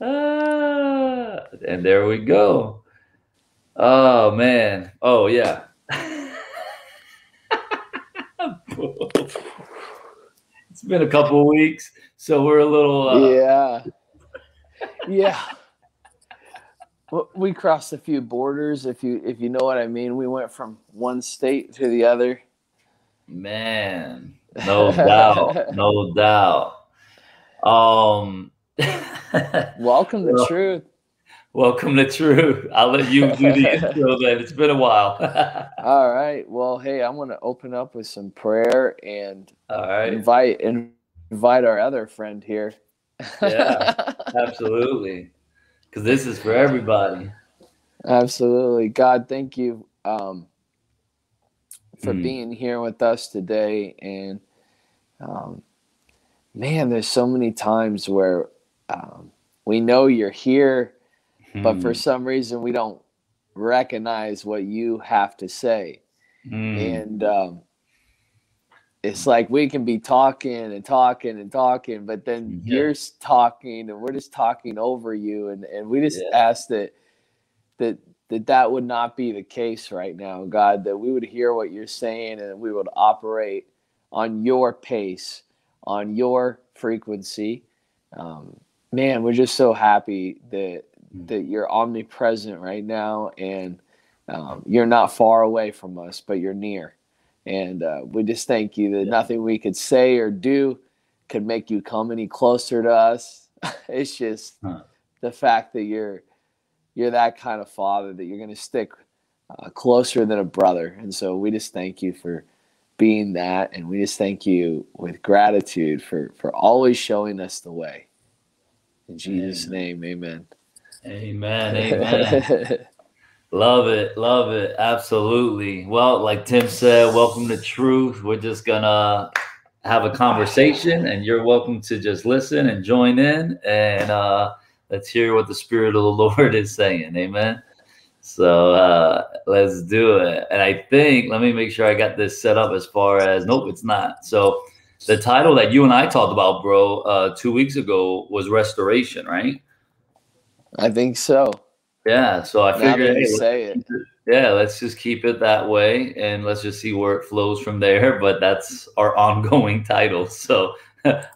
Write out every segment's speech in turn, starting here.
And there we go. Oh, man. Oh, yeah. It's been a couple of weeks, so we're a little. Yeah. Well, we crossed a few borders, if you know what I mean. We went from one state to the other. Man, no doubt, no doubt. Welcome to Truth. Welcome to Truth. I'll let you do the intro then. It's been a while. All right. Well, hey, I'm going to open up with some prayer and invite our other friend here. Yeah, absolutely. Because this is for everybody. Absolutely. God, thank you for being here with us today. And man, there's so many times where we know you're here, but for some reason we don't recognize what you have to say. And it's like we can be talking, but then you're talking and we're just talking over you. And we just ask that would not be the case right now, God, that we would hear what you're saying and we would operate on your pace, on your frequency. Man, we're just so happy that you're omnipresent right now, and you're not far away from us, but you're near. And we just thank you that nothing we could say or do could make you come any closer to us. It's just the fact that you're that kind of father, that you're going to stick closer than a brother. And so we just thank you for being that. And we just thank you with gratitude for always showing us the way. In Jesus' name, amen. Amen. Amen. Love it. Love it. Absolutely. Well, like Tim said, welcome to Truth. We're just going to have a conversation, and you're welcome to just listen and join in. And let's hear what the Spirit of the Lord is saying. Amen. So let's do it. And I think, let me make sure I got this set up as far as, nope, it's not. So the title that you and I talked about, bro, 2 weeks ago was Restoration, right? I think so. Yeah, so I figured, hey, let's just keep it that way, and let's just see where it flows from there. But that's our ongoing title. So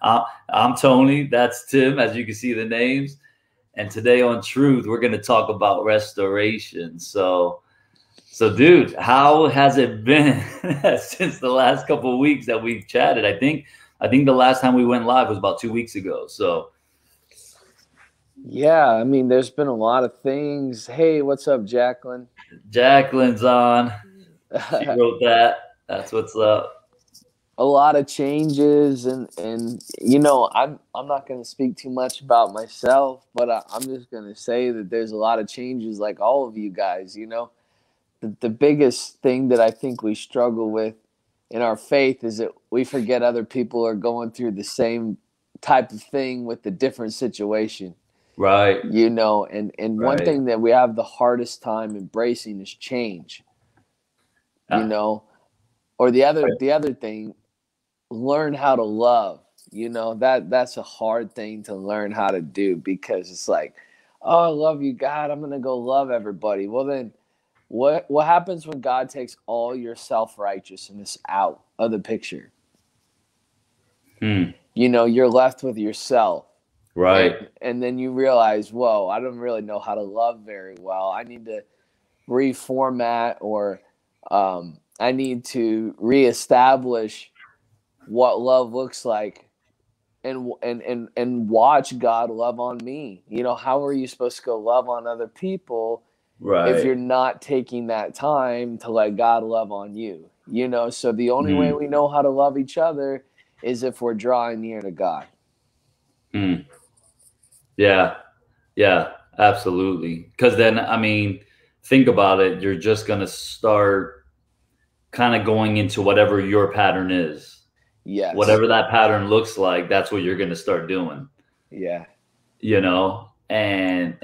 I'm Tony, that's Tim, as you can see the names. And today on Truth, we're going to talk about restoration. So dude, how has it been since the last couple of weeks that we've chatted? I think the last time we went live was about 2 weeks ago. So yeah, I mean, there's been a lot of things. Hey, what's up, Jacqueline? Jacqueline's on. She wrote that. That's what's up. A lot of changes, and you know, I'm not going to speak too much about myself, but I'm just going to say that there's a lot of changes, like all of you guys. You know, the biggest thing that I think we struggle with in our faith is that we forget other people are going through the same type of thing with a different situation. Right. You know, and one thing that we have the hardest time embracing is change, you know, or the other thing, learn how to love, you know, that's a hard thing to learn how to do, because it's like, oh, I love you, God, I'm going to go love everybody. Well, then what happens when God takes all your self-righteousness out of the picture? You know, you're left with yourself. Right. And then you realize, whoa, I don't really know how to love very well. I need to reformat, or I need to reestablish what love looks like, and watch God love on me. You know, how are you supposed to go love on other people if you're not taking that time to let God love on you? You know, so the only way we know how to love each other is if we're drawing near to God. Yeah, absolutely. Because then, I mean, think about it. You're just going to start kind of going into whatever your pattern is. Yes. Whatever that pattern looks like, that's what you're going to start doing. Yeah. You know, and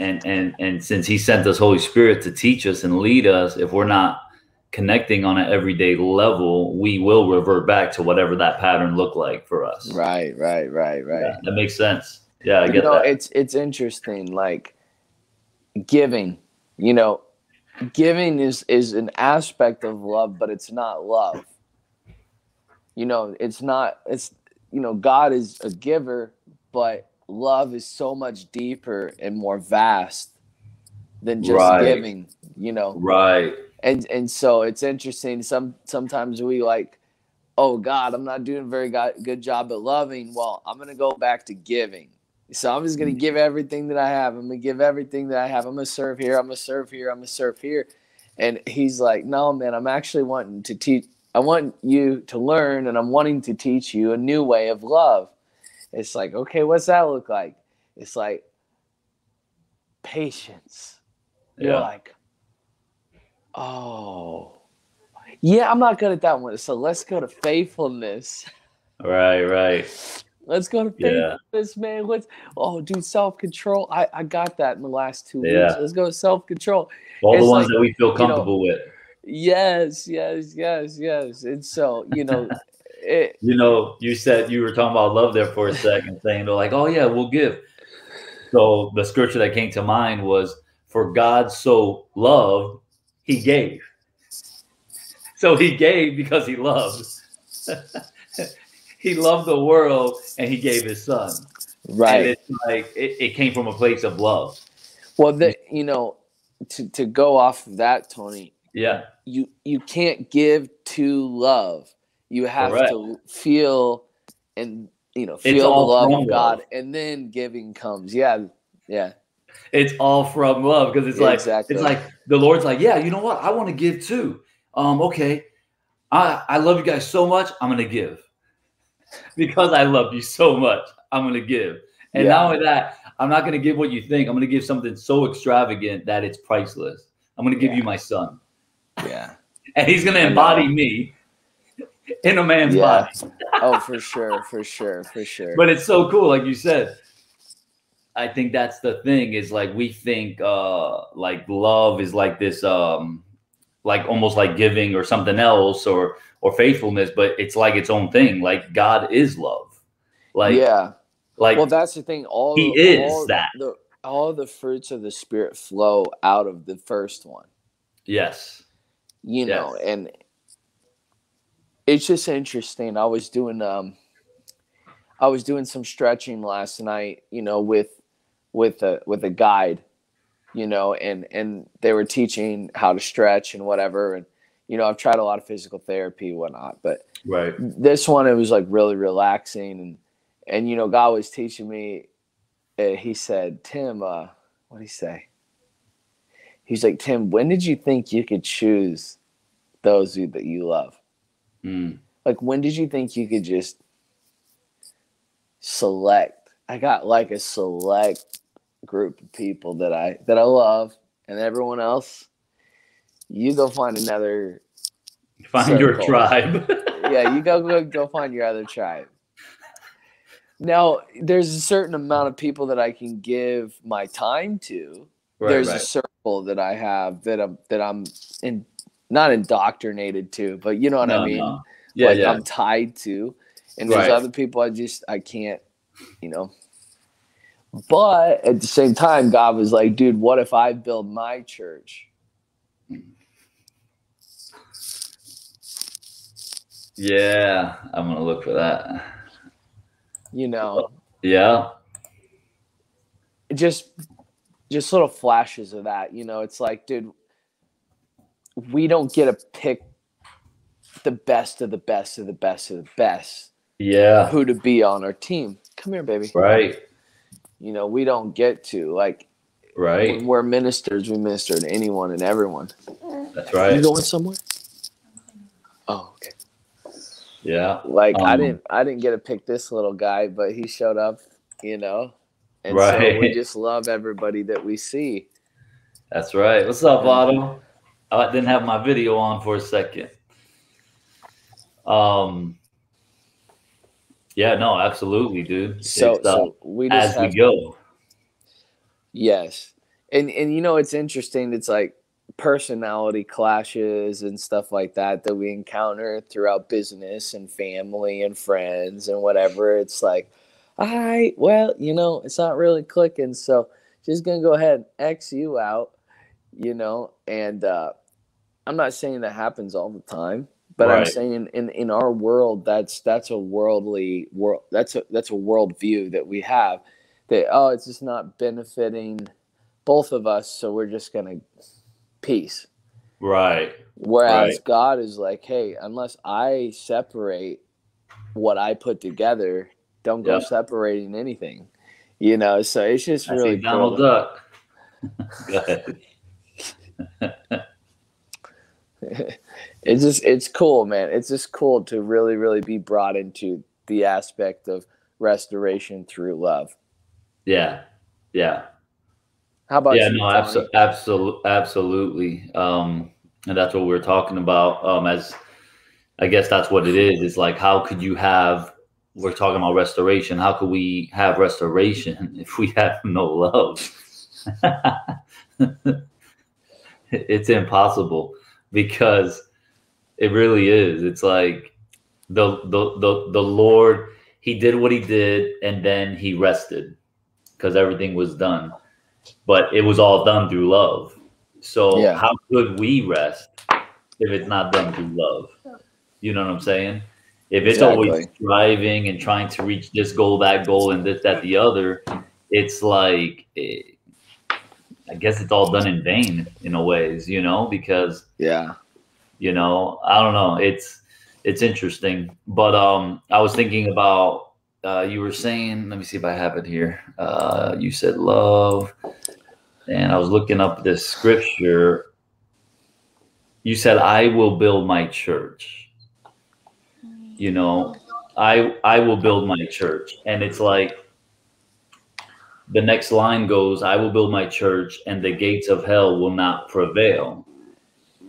since he sent us Holy Spirit to teach us and lead us, if we're not connecting on an everyday level, we will revert back to whatever that pattern looked like for us. Right. Yeah, that makes sense. Yeah, I get that. It's interesting, like giving, you know, giving is an aspect of love, but it's not love. You know, it's not, it's, you know, God is a giver, but love is so much deeper and more vast than just giving, you know? Right. And so it's interesting. Sometimes we like, oh God, I'm not doing a very good job at loving. Well, I'm going to go back to giving. So I'm just going to give everything that I have. I'm going to give everything that I have. I'm going to serve here. I'm going to serve here. I'm going to serve here. And he's like, no, man, I'm actually wanting to teach. I want you to learn, and I'm wanting to teach you a new way of love. It's like, okay, what's that look like? It's like patience. Yeah. You're like, oh, yeah, I'm not good at that one. So let's go to faithfulness. Right, right. Let's go to faithfulness, man. Let's, oh, dude, self-control. I got that in the last 2 weeks. Yeah. Let's go to self-control. All the ones like, that we feel comfortable with. Yes, yes, yes, yes. And so, you know, you know, you said you were talking about love there for a second, saying they're like, oh yeah, we'll give. So the scripture that came to mind was, for God so loved, he gave. So he gave because he loved. He loved the world and he gave his son. Right. And it's like, it came from a place of love. Well, you know, to go off of that, Tony, yeah, you can't give to love. You have to feel and, you know, feel the love of God, and then giving comes. Yeah, yeah. It's all from love, because it's like it's like the Lord's like, yeah, you know what? I want to give too. Okay, I love you guys so much. I'm gonna give because I love you so much. I'm gonna give, and not only that, I'm not gonna give what you think. I'm gonna give something so extravagant that it's priceless. I'm gonna give you my son. Yeah. And he's going to embody me in a man's body. Oh, for sure. For sure. For sure. But it's so cool. Like you said, I think that's the thing, is like, we think like love is like this, like almost like giving or something else, or faithfulness, but it's like its own thing. Like God is love. Like, yeah. Like, well, that's the thing. All the fruits of the spirit flow out of the first one. Yes. You know, and it's just interesting. I was doing some stretching last night, you know, with a guide, you know, and they were teaching how to stretch and whatever. And, you know, I've tried a lot of physical therapy and whatnot, but this one, it was like really relaxing. And, you know, God was teaching me, he said, Tim, what'd he say? He's like, Tim, when did you think you could choose those that you love? Mm. Like, when did you think you could just select? I got like a select group of people that I love, and everyone else, you go find another. Find circle. Your tribe. Yeah, you go find your other tribe. Now, there's a certain amount of people that I can give my time to. Right, there's a circle that I have that I'm not indoctrinated to, but you know what I mean? No. Yeah, like I'm tied to. And there's other people I can't, you know. But at the same time, God was like, dude, what if I build my church? Yeah, I'm going to look for that. You know. Yeah. Just little flashes of that, you know, it's like, dude, we don't get to pick the best of the best of the best of the best. Yeah. Who to be on our team. Come here, baby. Right. You know, we don't get to, like, when we're ministers, we minister to anyone and everyone. That's right. Are you going somewhere? Oh, okay. Yeah. Like I didn't get to pick this little guy, but he showed up, you know. And so we just love everybody that we see. That's right. What's up, Otto? I didn't have my video on for a second. Yeah, no, absolutely, dude. So we just as we go. Yes. And you know, it's interesting. It's like personality clashes and stuff like that we encounter throughout business and family and friends and whatever. It's like, all right, well, you know, it's not really clicking, so just going to go ahead and X you out, you know. And I'm not saying that happens all the time, but right. I'm saying in our world, that's a worldly world. That's a world view that we have that, oh, it's just not benefiting both of us, so we're just going to peace. Right. Whereas right. God is like, hey, unless I separate what I put together, don't go yep. separating anything, you know. So it's just really Donald Duck. Go ahead. It's cool, man. It's just cool to really, really be brought into the aspect of restoration through love. Yeah. Yeah. How about you, Tony? Absolutely. And that's what we were talking about. As I guess that's what it is. It's like, how could you have, we're talking about restoration. How could we have restoration if we have no love? It's impossible, because it really is. It's like the Lord, he did what he did, and then he rested because everything was done. But it was all done through love. So yeah. How could we rest if it's not done through love? You know what I'm saying? If it's exactly. always striving and trying to reach this goal, that goal, and this, that, the other, it's like, I guess it's all done in vain in a ways, you know, because, yeah, you know, I don't know. It's interesting. But I was thinking about, you were saying, let me see if I have it here. You said love. And I was looking up this scripture. You said, I will build my church. You know, I will build my church. And it's like the next line goes, I will build my church and the gates of hell will not prevail.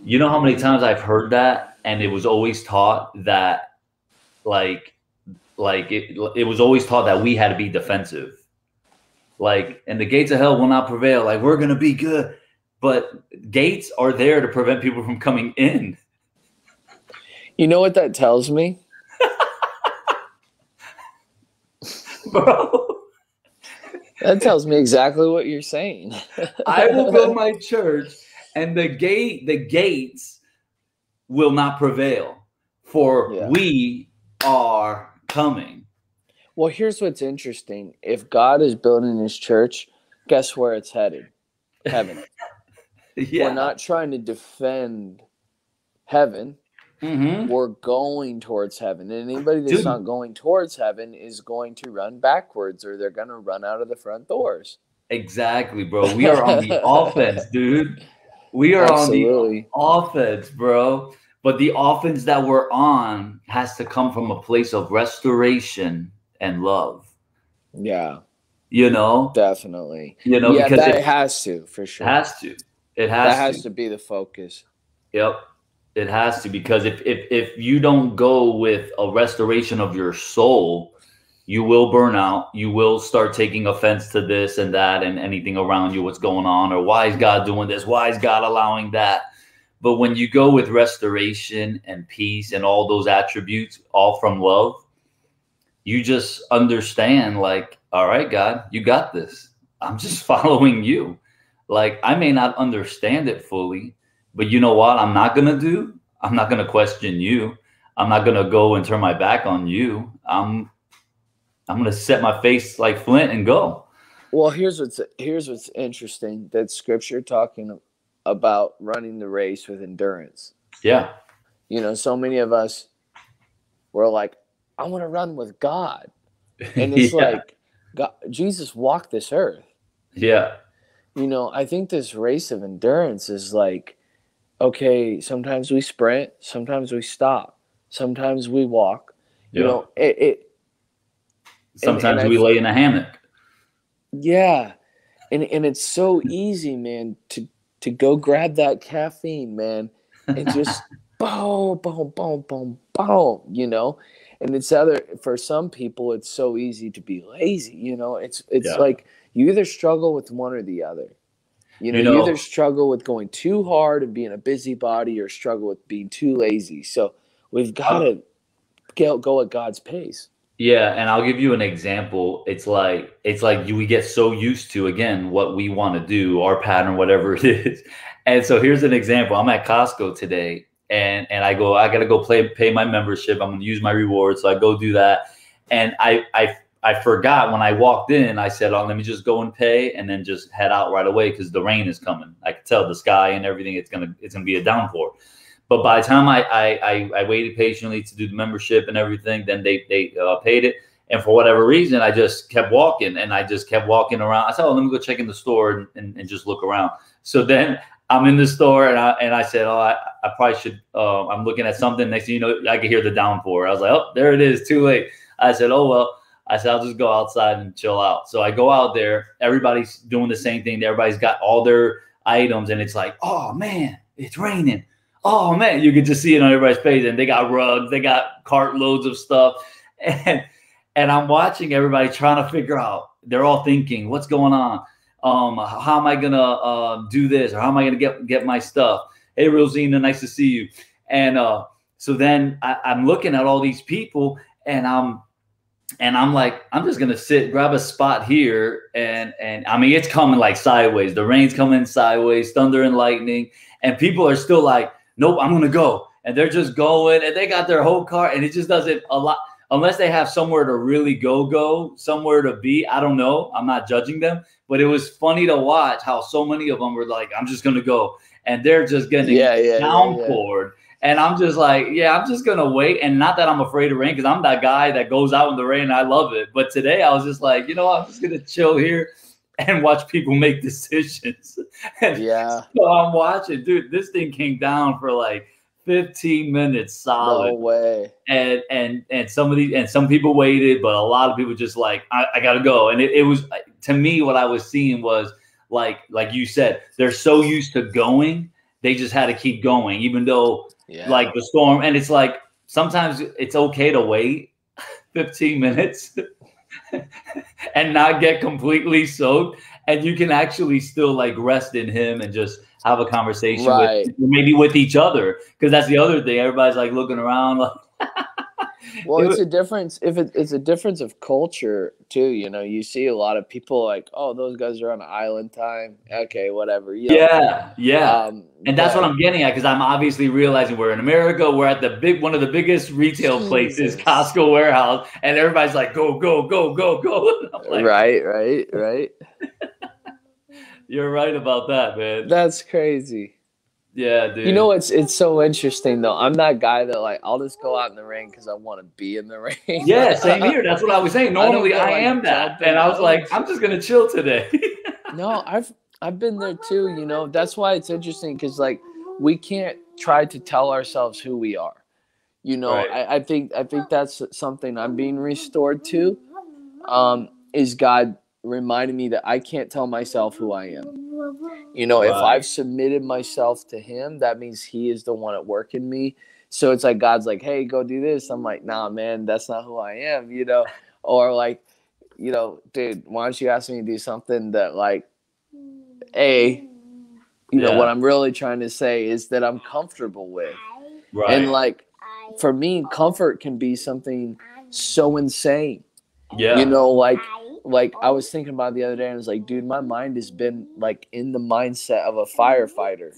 You know how many times I've heard that? And it was always taught that, like it was always taught that we had to be defensive. Like, and the gates of hell will not prevail. Like, we're going to be good. But gates are there to prevent people from coming in. You know what that tells me? Bro. That tells me exactly what you're saying. I will build my church and the gates will not prevail, for yeah. we are coming. Well, here's what's interesting. If God is building his church, guess where it's headed? Heaven. Yeah. We're not trying to defend heaven. Mm-hmm. We're going towards heaven. And anybody that's Dude. Not going towards heaven is going to run backwards, or they're going to run out of the front doors. Exactly, bro. We are on the offense, dude. We are Absolutely. On the offense, bro. But the offense that we're on has to come from a place of restoration and love. Yeah. You know? Definitely. You know, yeah, because it has to, for sure. Has to. It has that has to be the focus. Yep. It has to, because if you don't go with a restoration of your soul, you will burn out. You will start taking offense to this and that and anything around you, what's going on, or why is God doing this? Why is God allowing that? But when you go with restoration and peace and all those attributes, all from love, you just understand, like, all right, God, you got this. I'm just following you. Like, I may not understand it fully, but you know what I'm not going to do? I'm not going to question you. I'm not going to go and turn my back on you. I'm going to set my face like flint and go. Well, here's what's interesting, that scripture talking about running the race with endurance. Yeah. You know, so many of us were like, I want to run with God. And it's yeah. like, God, Jesus walked this earth. Yeah. You know, I think this race of endurance is like, okay, sometimes we sprint, sometimes we stop, sometimes we walk, you yeah. know, it sometimes and we lay in a hammock. Yeah. And it's so easy, man, to go grab that caffeine, man, and just boom, boom, boom, boom, boom, you know. And for some people, it's so easy to be lazy, you know. It's yeah. like you either struggle with one or the other. You know, you either struggle with going too hard and being a busybody, or struggle with being too lazy. So we've got to go at God's pace. Yeah, and I'll give you an example. It's like we get so used to, again, what we want to do, our pattern, whatever it is. And so here's an example. I'm at Costco today, and I go, I got to go pay my membership. I'm going to use my rewards. So I go do that. And I forgot when I walked in, I said, oh, let me just go and pay and then just head out right away because the rain is coming. I could tell the sky and everything. It's gonna be a downpour. But by the time I waited patiently to do the membership and everything, then they paid it. And for whatever reason, I just kept walking around. I said, oh, let me go check in the store and just look around. So then I'm in the store and I said, oh, I probably should. I'm looking at something. Next thing you know, I could hear the downpour. I was like, oh, there it is. Too late. I said, oh, well. I said, I'll just go outside and chill out. So I go out there. Everybody's doing the same thing. Everybody's got all their items. And it's like, oh, man, it's raining. Oh, man. You could just see it on everybody's face. And they got rugs. They got cartloads of stuff. And I'm watching everybody trying to figure out. They're all thinking, what's going on? How am I going to do this? Or how am I going to get my stuff? Hey, Rosina, nice to see you. And so then I'm looking at all these people. And I'm like, I'm just going to sit, grab a spot here. And I mean, it's coming like sideways. The rain's coming sideways, thunder and lightning. And people are still like, nope, I'm going to go. And they're just going and they got their whole car. And it just doesn't a lot unless they have somewhere to really go, somewhere to be. I don't know. I'm not judging them. But it was funny to watch how so many of them were like, I'm just going to go. And they're just getting downpoured. Yeah. And I'm just like, yeah, I'm just going to wait. And not that I'm afraid of rain because I'm that guy that goes out in the rain. And I love it. But today I was just like, you know, I'm just going to chill here and watch people make decisions. Yeah. So I'm watching. Dude, this thing came down for like 15 minutes solid. No way. And some people waited, but a lot of people just like, I got to go. And it was, to me, what I was seeing was like you said, they're so used to going. They just had to keep going, even though like the storm. And it's like, sometimes it's okay to wait 15 minutes and not get completely soaked. And you can actually still like rest in him and just have a conversation with maybe with each other. Cause that's the other thing. Everybody's like looking around. Like well, it's a difference. If it's a difference of culture too, you know, you see a lot of people like, oh, those guys are on island time. Okay, whatever. You know, and that's what I'm getting at because I'm obviously realizing we're in America. We're at the one of the biggest retail places, Costco warehouse, and everybody's like, go, go, go, go, go. Like, right. You're right about that, man. That's crazy. Yeah, dude. You know, it's so interesting, though. I'm that guy that, like, I'll just go out in the rain because I want to be in the rain. Yeah, same here. That's what I was saying. Normally, I am that. And I was like, I'm just going to chill today. No, I've been there, too, you know. That's why it's interesting because, like, we can't try to tell ourselves who we are. You know, right. I think that's something I'm being restored to is God reminding me that I can't tell myself who I am. You know, if I've submitted myself to him, that means he is the one at work in me. So it's like God's like, hey, go do this. I'm like, nah, man, that's not who I am, you know. Or like, you know, dude, why don't you ask me to do something that like, you know, what I'm really trying to say is that I'm comfortable with. Right. And like, for me, comfort can be something so insane. Yeah. You know, like I was thinking about it the other day and I was like, dude, my mind has been like in the mindset of a firefighter.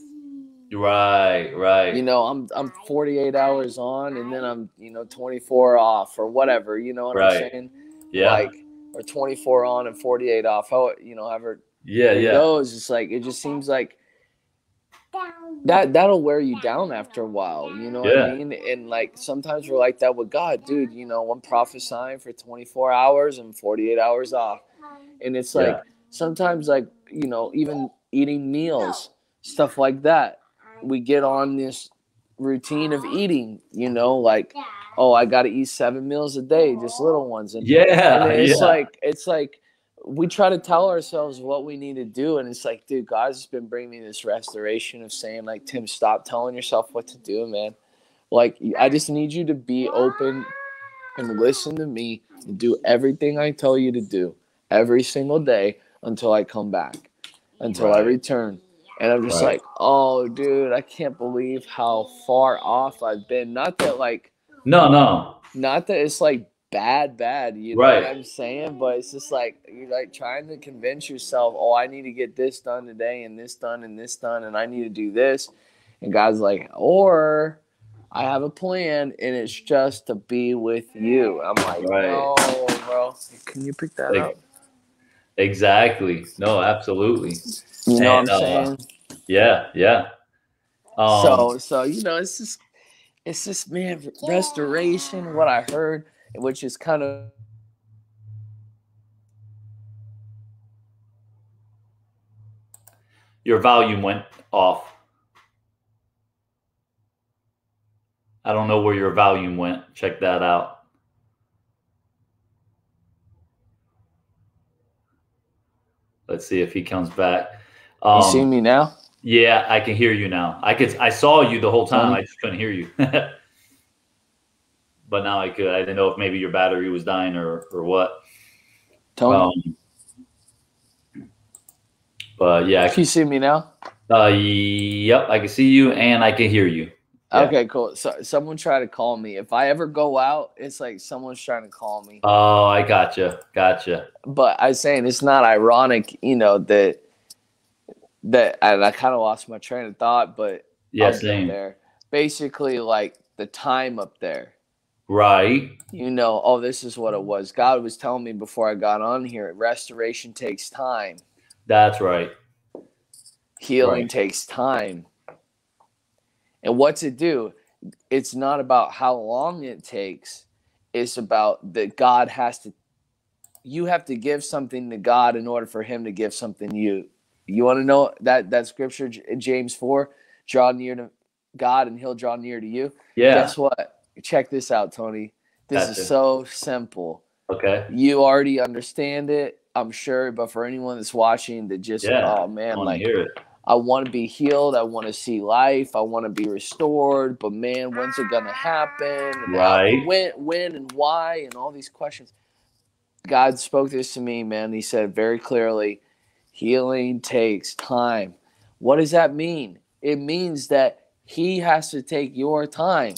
Right. You know, I'm 48 hours on and then I'm, you know, 24 off or whatever, you know what I'm saying? Yeah. Like, or 24 on and 48 off. How, you know, however it goes. It's like, it just seems like that'll wear you down after a while, you know what I mean? And like sometimes we're like that with God, dude, you know, I'm prophesying for 24 hours and 48 hours off. And it's like sometimes like, you know, even eating meals, stuff like that, we get on this routine of eating, you know, like, oh, I got to eat 7 meals a day, just little ones. And, it's like we try to tell ourselves what we need to do. And it's like, dude, God's just been bringing me this restoration of saying like, Tim, stop telling yourself what to do, man. Like, I just need you to be open and listen to me and do everything I tell you to do every single day until I come back, until I return. And I'm just like, oh, dude, I can't believe how far off I've been. Not that like, not that it's like bad, you know what I'm saying? But it's just like, you're like trying to convince yourself, oh, I need to get this done today and this done and this done, and I need to do this. And God's like, or I have a plan, and it's just to be with you. I'm like, no, bro, can you pick that up? Exactly. No, absolutely. You know what I'm saying? Yeah. So you know, it's just, man, restoration, what I heard, which is kind of your volume went off. I don't know where your volume went. Check that out. Let's see if he comes back. You see me now? Yeah, I can hear you now. I saw you the whole time. I just couldn't hear you. But now I could. I didn't know if maybe your battery was dying or what. Tony. But yeah. Can you see me now? Yep, I can see you and I can hear you. Yeah. Okay, cool. So someone tried to call me. If I ever go out, it's like someone's trying to call me. Oh, I gotcha. But I was saying it's not ironic, you know, that I kind of lost my train of thought, but yeah, same there. Basically, like the time up there, right? You know, oh, this is what it was. God was telling me before I got on here. Restoration takes time. That's right. Healing takes time. And what's it do? It's not about how long it takes. It's about that God has to, you have to give something to God in order for him to give something to you. You want to know that scripture, James 4, draw near to God and he'll draw near to you. Yeah. Guess what? Check this out, Tony. This is so simple. Okay. You already understand it, I'm sure. But for anyone that's watching that just, oh man, like, hear it. I want to be healed. I want to see life. I want to be restored. But man, when's it going to happen? Right. When and why and all these questions. God spoke this to me, man. He said very clearly, healing takes time. What does that mean? It means that he has to take your time.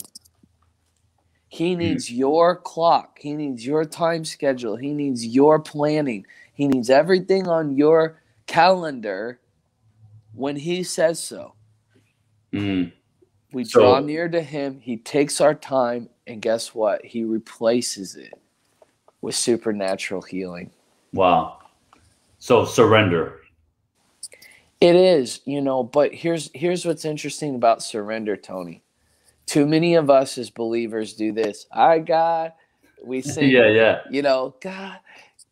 He needs your clock. He needs your time schedule. He needs your planning. He needs everything on your calendar. When he says so, we draw near to him. He takes our time, and guess what? He replaces it with supernatural healing. Wow. So surrender. It is, you know, but here's what's interesting about surrender, Tony. Too many of us as believers do this. I, God, we sing, you know, God,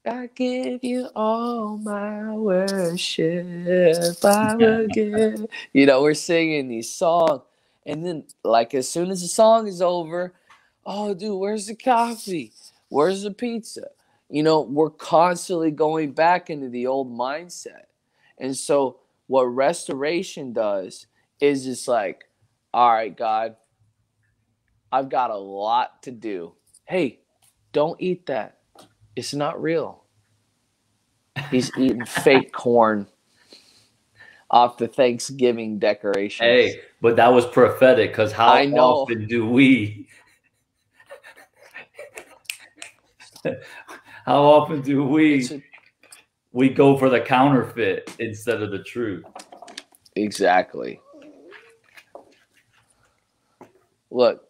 I give you all my worship, I will give. You know, we're singing these songs. And then, like, as soon as the song is over, oh, dude, where's the coffee? Where's the pizza? You know, we're constantly going back into the old mindset. And so what restoration does is it's like, all right, God, I've got a lot to do. Hey, don't eat that. It's not real. He's eating fake corn off the Thanksgiving decorations. Hey, but that was prophetic, because how often do we? How often do we go for the counterfeit instead of the truth? Exactly. Look.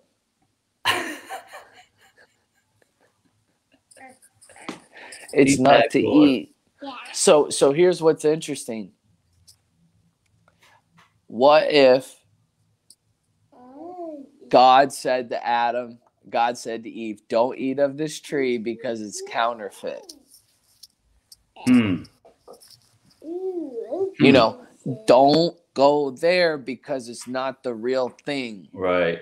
It's eat not to boy. Eat. So here's what's interesting. What if God said to Adam, God said to Eve, don't eat of this tree because it's counterfeit. You know, don't go there because it's not the real thing. Right.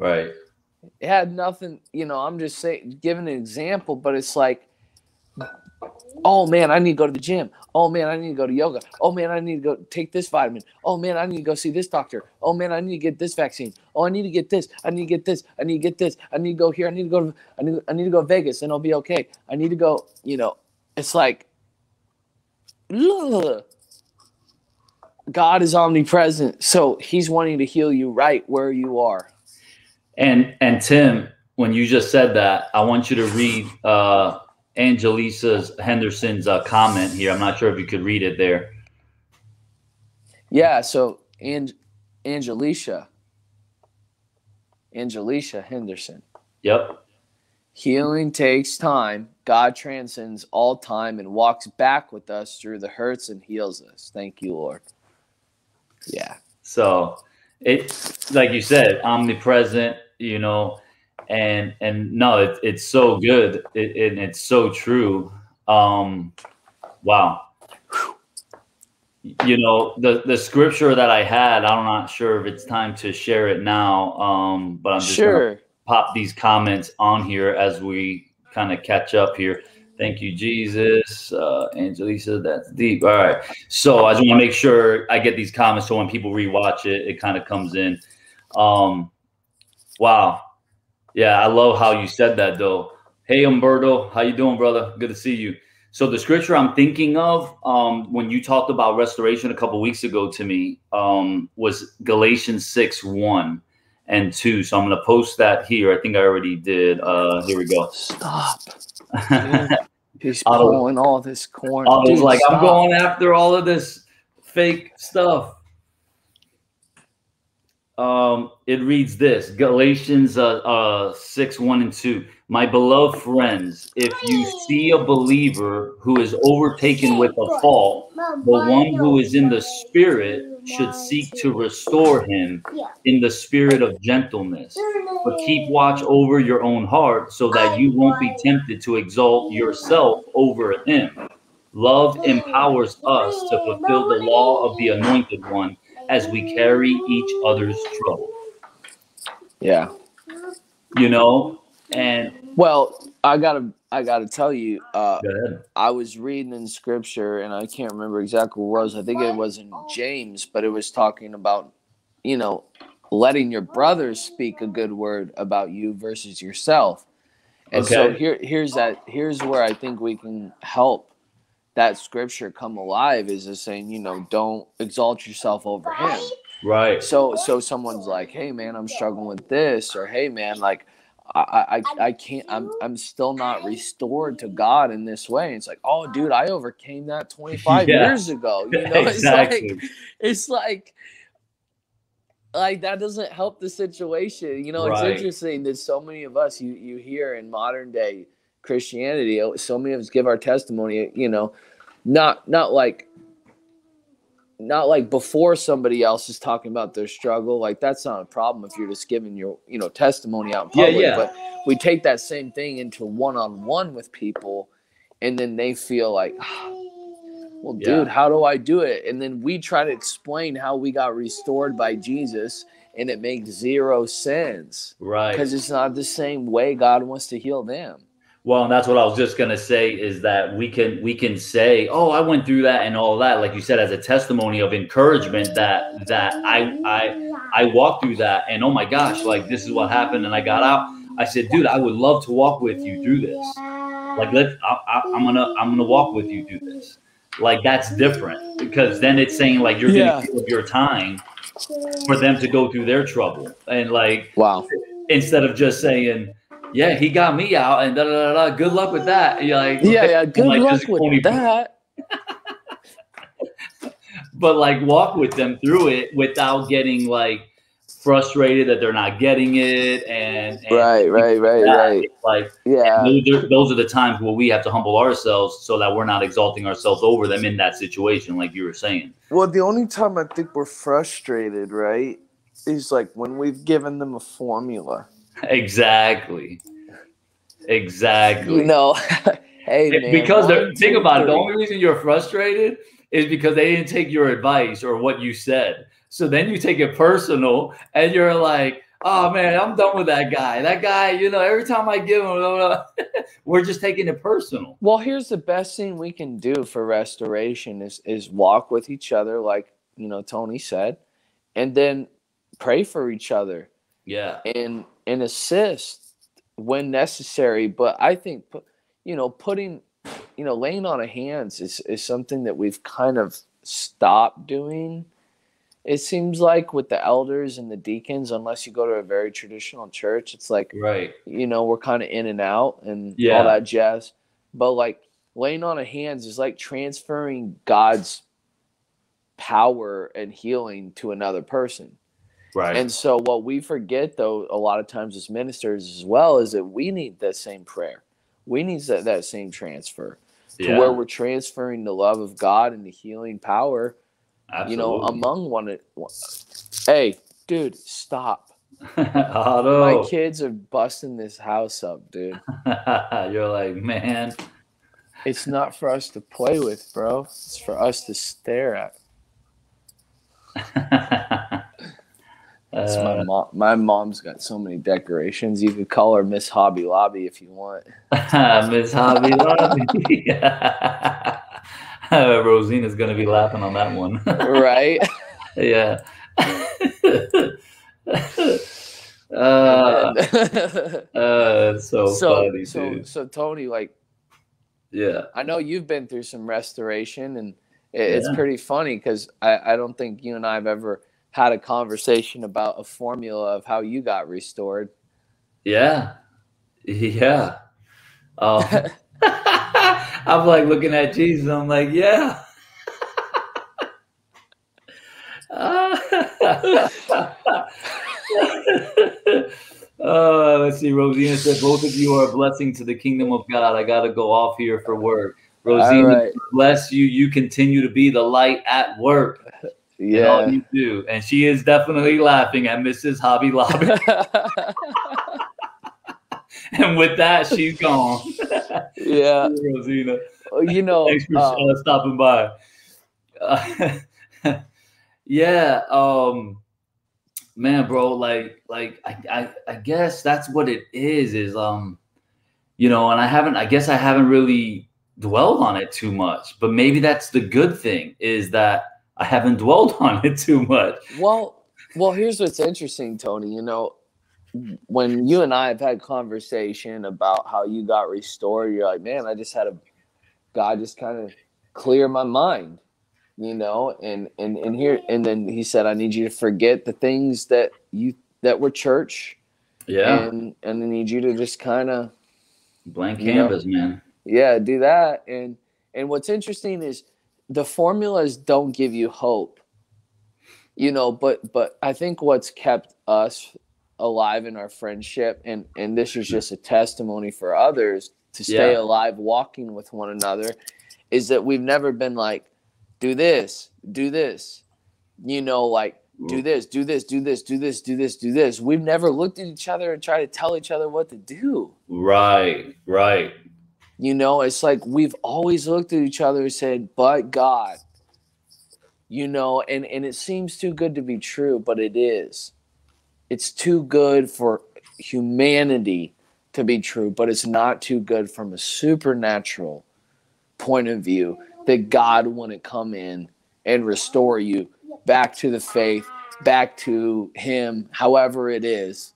It had nothing, you know, I'm just saying, giving an example, but it's like, oh man, I need to go to the gym. Oh man, I need to go to yoga. Oh man, I need to go take this vitamin. Oh man, I need to go see this doctor. Oh man, I need to get this vaccine. Oh, I need to get this. I need to get this. I need to get this. I need to go here. I need to go. I need to go to Vegas, and I'll be okay. I need to go. You know, it's like, ugh. God is omnipresent, so He's wanting to heal you right where you are. And Tim, when you just said that, I want you to read Angelisa Henderson's comment here. I'm not sure if you could read it there. Yeah, so Angelisa Henderson. Yep. Healing takes time. God transcends all time and walks back with us through the hurts and heals us. Thank you, Lord. Yeah. So it's like you said, omnipresent, you know, and no, it's so good. It's so true. Wow. You know, the scripture that I had, I'm not sure if it's time to share it now, but I'm just gonna pop these comments on here as we kind of catch up here. Thank you, Jesus. Angelisa, that's deep. All right. So I just want to make sure I get these comments so when people rewatch it, it kind of comes in. Wow. Yeah, I love how you said that, though. Hey, Umberto. How you doing, brother? Good to see you. So the scripture I'm thinking of when you talked about restoration a couple weeks ago to me was Galatians 6:1 and 2. So I'm going to post that here. I think I already did. Here we go. Stop. Dude, he's pulling all this corn. I was like, stop. I'm going after all of this fake stuff. It reads this, Galatians 6:1 and 2. My beloved friends, if you see a believer who is overtaken with a fault, the one who is in the spirit should seek to restore him in the spirit of gentleness. But keep watch over your own heart so that you won't be tempted to exalt yourself over him. Love empowers us to fulfill the law of the anointed one as we carry each other's trouble. Yeah. You know, and well, I gotta tell you, I was reading in scripture and I can't remember exactly what it was. I think it was in James, but it was talking about, you know, letting your brothers speak a good word about you versus yourself. And so here's where I think we can help that scripture come alive, is just saying, you know, don't exalt yourself over him. Right. So someone's like, hey man, I'm struggling with this, or hey man, like I can't, I'm still not restored to God in this way. And it's like, oh dude, I overcame that 25 years ago. You know, exactly. It's like that doesn't help the situation. You know, It's interesting that so many of us, you hear in modern day Christianity, so many of us give our testimony, you know, not like before somebody else is talking about their struggle. Like that's not a problem if you're just giving your, you know, testimony out in public. Yeah. But we take that same thing into one-on-one with people, and then they feel like, well, dude, how do I do it? And then we try to explain how we got restored by Jesus, and it makes zero sense. Right. Because it's not the same way God wants to heal them. Well, and that's what I was just going to say, is that we can say, oh, I went through that and all that, like you said, as a testimony of encouragement that I walked through that. And oh my gosh, like this is what happened. And I got out. I said, dude, I would love to walk with you through this. Like, I'm going to walk with you through this. Like, that's different, because then it's saying like you're going to give up your time for them to go through their trouble. And like, wow, instead of just saying, yeah, he got me out, and good luck with that. You're like, good luck with that. But like, walk with them through it without getting like frustrated that they're not getting it. And like, yeah, those are the times where we have to humble ourselves so that we're not exalting ourselves over them in that situation, like you were saying. Well, the only time I think we're frustrated, right, is like when we've given them a formula. Exactly. You know, hey man, because think about it, the only reason you're frustrated is because they didn't take your advice or what you said. So then you take it personal, and you're like, oh man, I'm done with that guy. That guy, you know, every time I give him, we're just taking it personal. Well, here's the best thing we can do for restoration is walk with each other, like, you know, Tony said, and then pray for each other. Yeah. And assist when necessary. But I think, you know, laying on of hands is something that we've kind of stopped doing. it seems like with the elders and the deacons, unless you go to a very traditional church, it's like, right, you know, we're kind of in and out and all that jazz. But like laying on of hands is like transferring God's power and healing to another person. Right. And so what we forget, though, a lot of times as ministers as well, is that we need that same prayer. We need that same transfer to where we're transferring the love of God and the healing power. Absolutely. You know, among one. Hey, dude, stop. My kids are busting this house up, dude. You're like, man. It's not for us to play with, bro. It's for us to stare at. That's my mom. My mom's got so many decorations. You could call her Miss Hobby Lobby if you want. Miss Hobby Lobby. Rosina's going to be laughing on that one. Right? Yeah. It's so funny, dude. So, Tony, like, yeah, I know you've been through some restoration, and it's pretty funny because I don't think you and I have ever had a conversation about a formula of how you got restored. Yeah. Yeah. I'm like looking at Jesus. I'm like, yeah. Let's see. Rosina said, both of you are a blessing to the kingdom of God. I got to go off here for work. Rosina, bless you. You continue to be the light at work. Yeah, all you do. And she is definitely laughing at Mrs. Hobby Lobby. And with that, she's gone. Yeah. Rosina. You know. Thanks for stopping by. Yeah. Man, bro, like I guess that's what it is, you know, and I haven't really dwelled on it too much, but maybe that's the good thing, is that I haven't dwelled on it too much. Well, here's what's interesting, Tony. You know, when you and I have had conversation about how you got restored, you're like, man, I just had God just kind of clear my mind, you know, and here, and then he said, I need you to forget the things that were church. Yeah. And I need you to just kind of blank canvas, man. Yeah. Do that. And what's interesting is, the formulas don't give you hope, you know, but I think what's kept us alive in our friendship, and this is just a testimony for others to stay alive, walking with one another, is that we've never been like, do this, you know, like do this, do this, do this, do this, do this, do this. We've never looked at each other and tried to tell each other what to do. Right. Right. You know, it's like we've always looked at each other and said, but God, you know, and it seems too good to be true, but it is. It's too good for humanity to be true, but it's not too good from a supernatural point of view that God wouldn't come in and restore you back to the faith, back to him, however it is.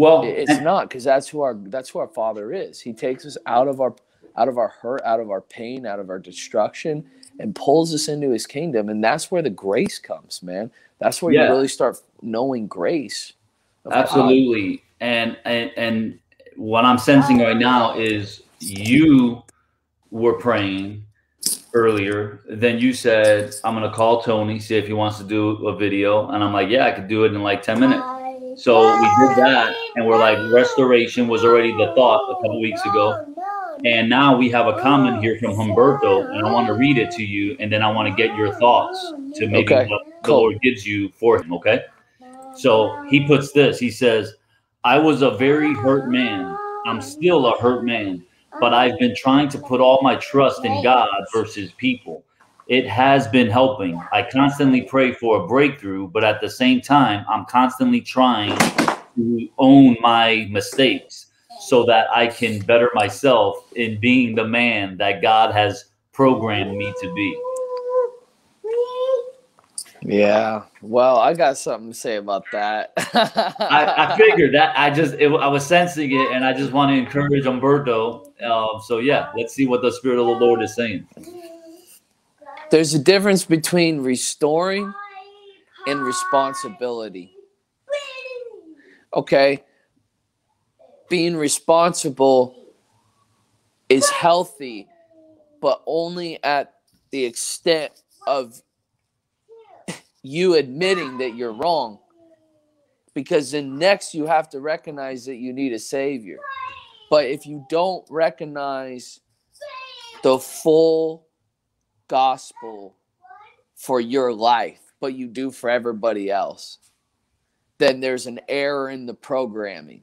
Well, it's not, because that's who our Father is. He takes us out of our hurt, out of our pain, out of our destruction, and pulls us into his kingdom. And that's where the grace comes, man. That's where you really start knowing grace. Absolutely. And what I'm sensing right now is you were praying earlier. Then you said, I'm going to call Tony, see if he wants to do a video. And I'm like, yeah, I could do it in like 10 minutes. So we did that, and we're like, restoration was already the thought a couple weeks ago. And now we have a comment here from Humberto, and I want to read it to you, and then I want to get your thoughts to maybe what the Lord gives you for him, okay? So he puts this. He says, I was a very hurt man. I'm still a hurt man, but I've been trying to put all my trust in God versus people. It has been helping. I constantly pray for a breakthrough, but at the same time, I'm constantly trying to own my mistakes so that I can better myself in being the man that God has programmed me to be. Yeah. Well, I got something to say about that. I figured that. I was sensing it, and I just want to encourage Humberto. So yeah, let's see what the Spirit of the Lord is saying. There's a difference between restoring and responsibility. Okay? Being responsible is healthy, but only at the extent of you admitting that you're wrong. Because then next you have to recognize that you need a savior. But if you don't recognize the full gospel for your life, but you do for everybody else, then there's an error in the programming.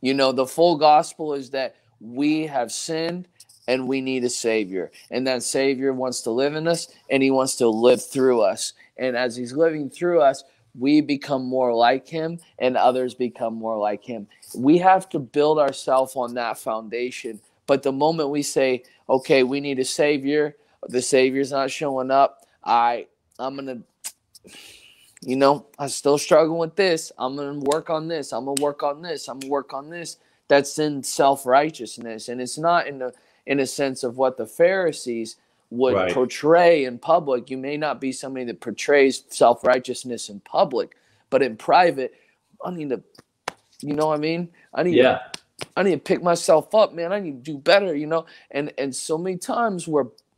You know, the full gospel is that we have sinned and we need a savior. And that savior wants to live in us and he wants to live through us. And as he's living through us, we become more like him and others become more like him. We have to build ourselves on that foundation. But the moment we say, okay, we need a savior, the savior's not showing up, I still struggle with this. I'm going to work on this. I'm going to work on this. I'm going to work on this. That's in self-righteousness. And it's not in a sense of what the Pharisees would right. portray in public. You may not be somebody that portrays self-righteousness in public, but in private, I need to, you know what I mean? I need to pick myself up, man. I need to do better, you know? And so many times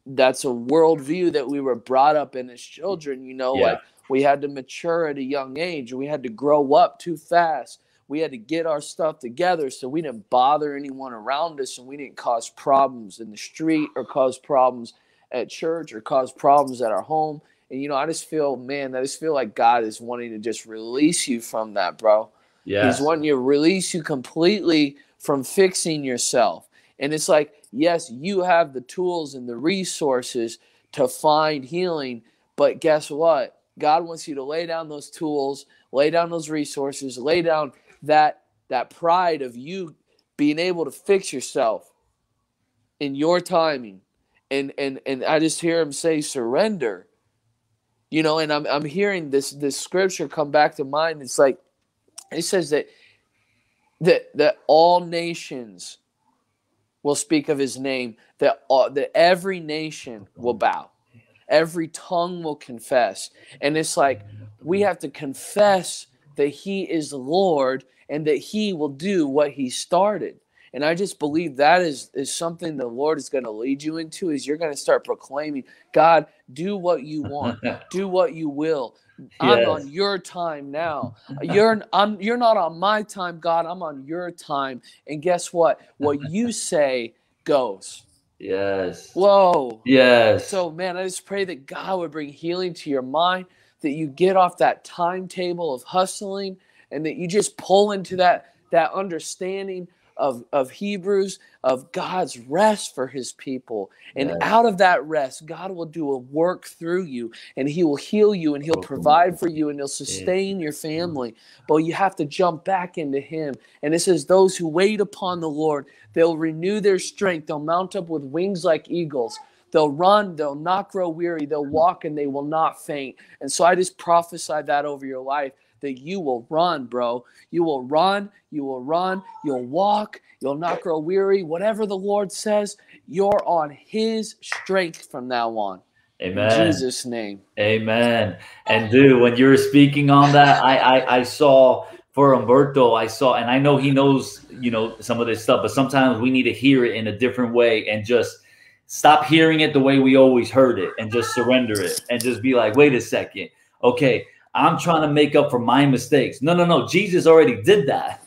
that's a worldview that we were brought up in as children, you know? Yeah. Like we had to mature at a young age. We had to grow up too fast. We had to get our stuff together so we didn't bother anyone around us and we didn't cause problems in the street or cause problems at church or cause problems at our home. And, you know, I just feel like God is wanting to just release you from that, bro. Yeah. He's wanting to release you completely from fixing yourself. And it's like, yes, you have the tools and the resources to find healing, but guess what? God wants you to lay down those tools, lay down those resources, lay down that pride of you being able to fix yourself in your timing. And I just hear him say surrender, you know, and I'm hearing this scripture come back to mind. It's like, it says that all nations will speak of his name, that every nation will bow, every tongue will confess. And it's like, we have to confess that he is Lord and that he will do what he started. And I just believe that is something the Lord is going to lead you into, is you're going to start proclaiming, God, do what you want, do what you will. Yes. I'm on your time now. You're not on my time, God. I'm on your time. And guess what? What you say goes. Yes. Whoa. Yes. So, man, I just pray that God would bring healing to your mind, that you get off that timetable of hustling, and that you just pull into that understanding of Hebrews, of God's rest for his people. And yes. out of that rest, God will do a work through you, and he will heal you, and he'll provide for you, and he'll sustain your family. But you have to jump back into him. And it says, those who wait upon the Lord, they'll renew their strength. They'll mount up with wings like eagles. They'll run, they'll not grow weary, they'll walk, and they will not faint. And so I just prophesied that over your life, that you will run, bro. You will run, you will run, you'll walk, you'll not grow weary. Whatever the Lord says, you're on his strength from now on. Amen. In Jesus' name. Amen. And dude, when you were speaking on that, I saw for Humberto, and I know he knows, you know, some of this stuff, but sometimes we need to hear it in a different way and just stop hearing it the way we always heard it and just surrender it and just be like, wait a second. Okay. I'm trying to make up for my mistakes. No. Jesus already did that.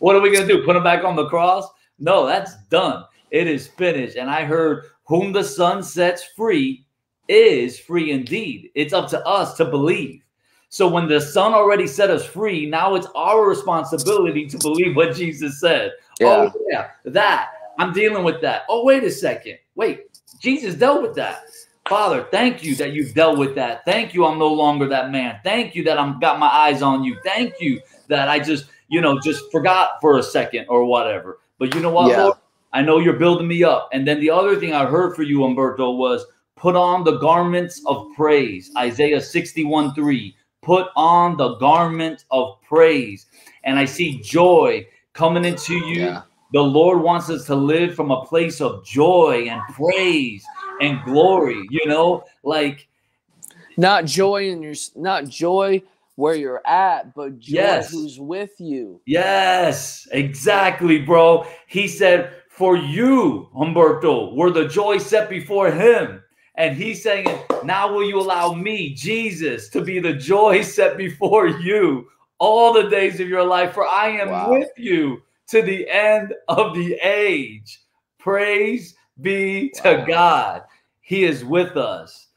What are we going to do? Put him back on the cross? No, that's done. It is finished. And I heard, whom the Son sets free is free indeed. It's up to us to believe. So when the Son already set us free, now it's our responsibility to believe what Jesus said. Yeah. Oh, yeah, that. I'm dealing with that. Oh, wait a second. Wait, Jesus dealt with that. Father, thank you that you've dealt with that. Thank you I'm no longer that man. Thank you that I've got my eyes on you. Thank you that I just, you know, just forgot for a second or whatever. But you know what, yeah. Lord? I know you're building me up. And then the other thing I heard for you, Humberto, was put on the garments of praise. Isaiah 61:3, put on the garment of praise. And I see joy coming into you. Yeah. The Lord wants us to live from a place of joy and praise. and glory, you know, like not joy in your, not joy where you're at, but joy who's with you. Yes, exactly, bro. He said, for you, Humberto, were the joy set before him. And he's saying, now will you allow me, Jesus, to be the joy set before you all the days of your life, for I am with you to the end of the age. Praise be to God. He is with us.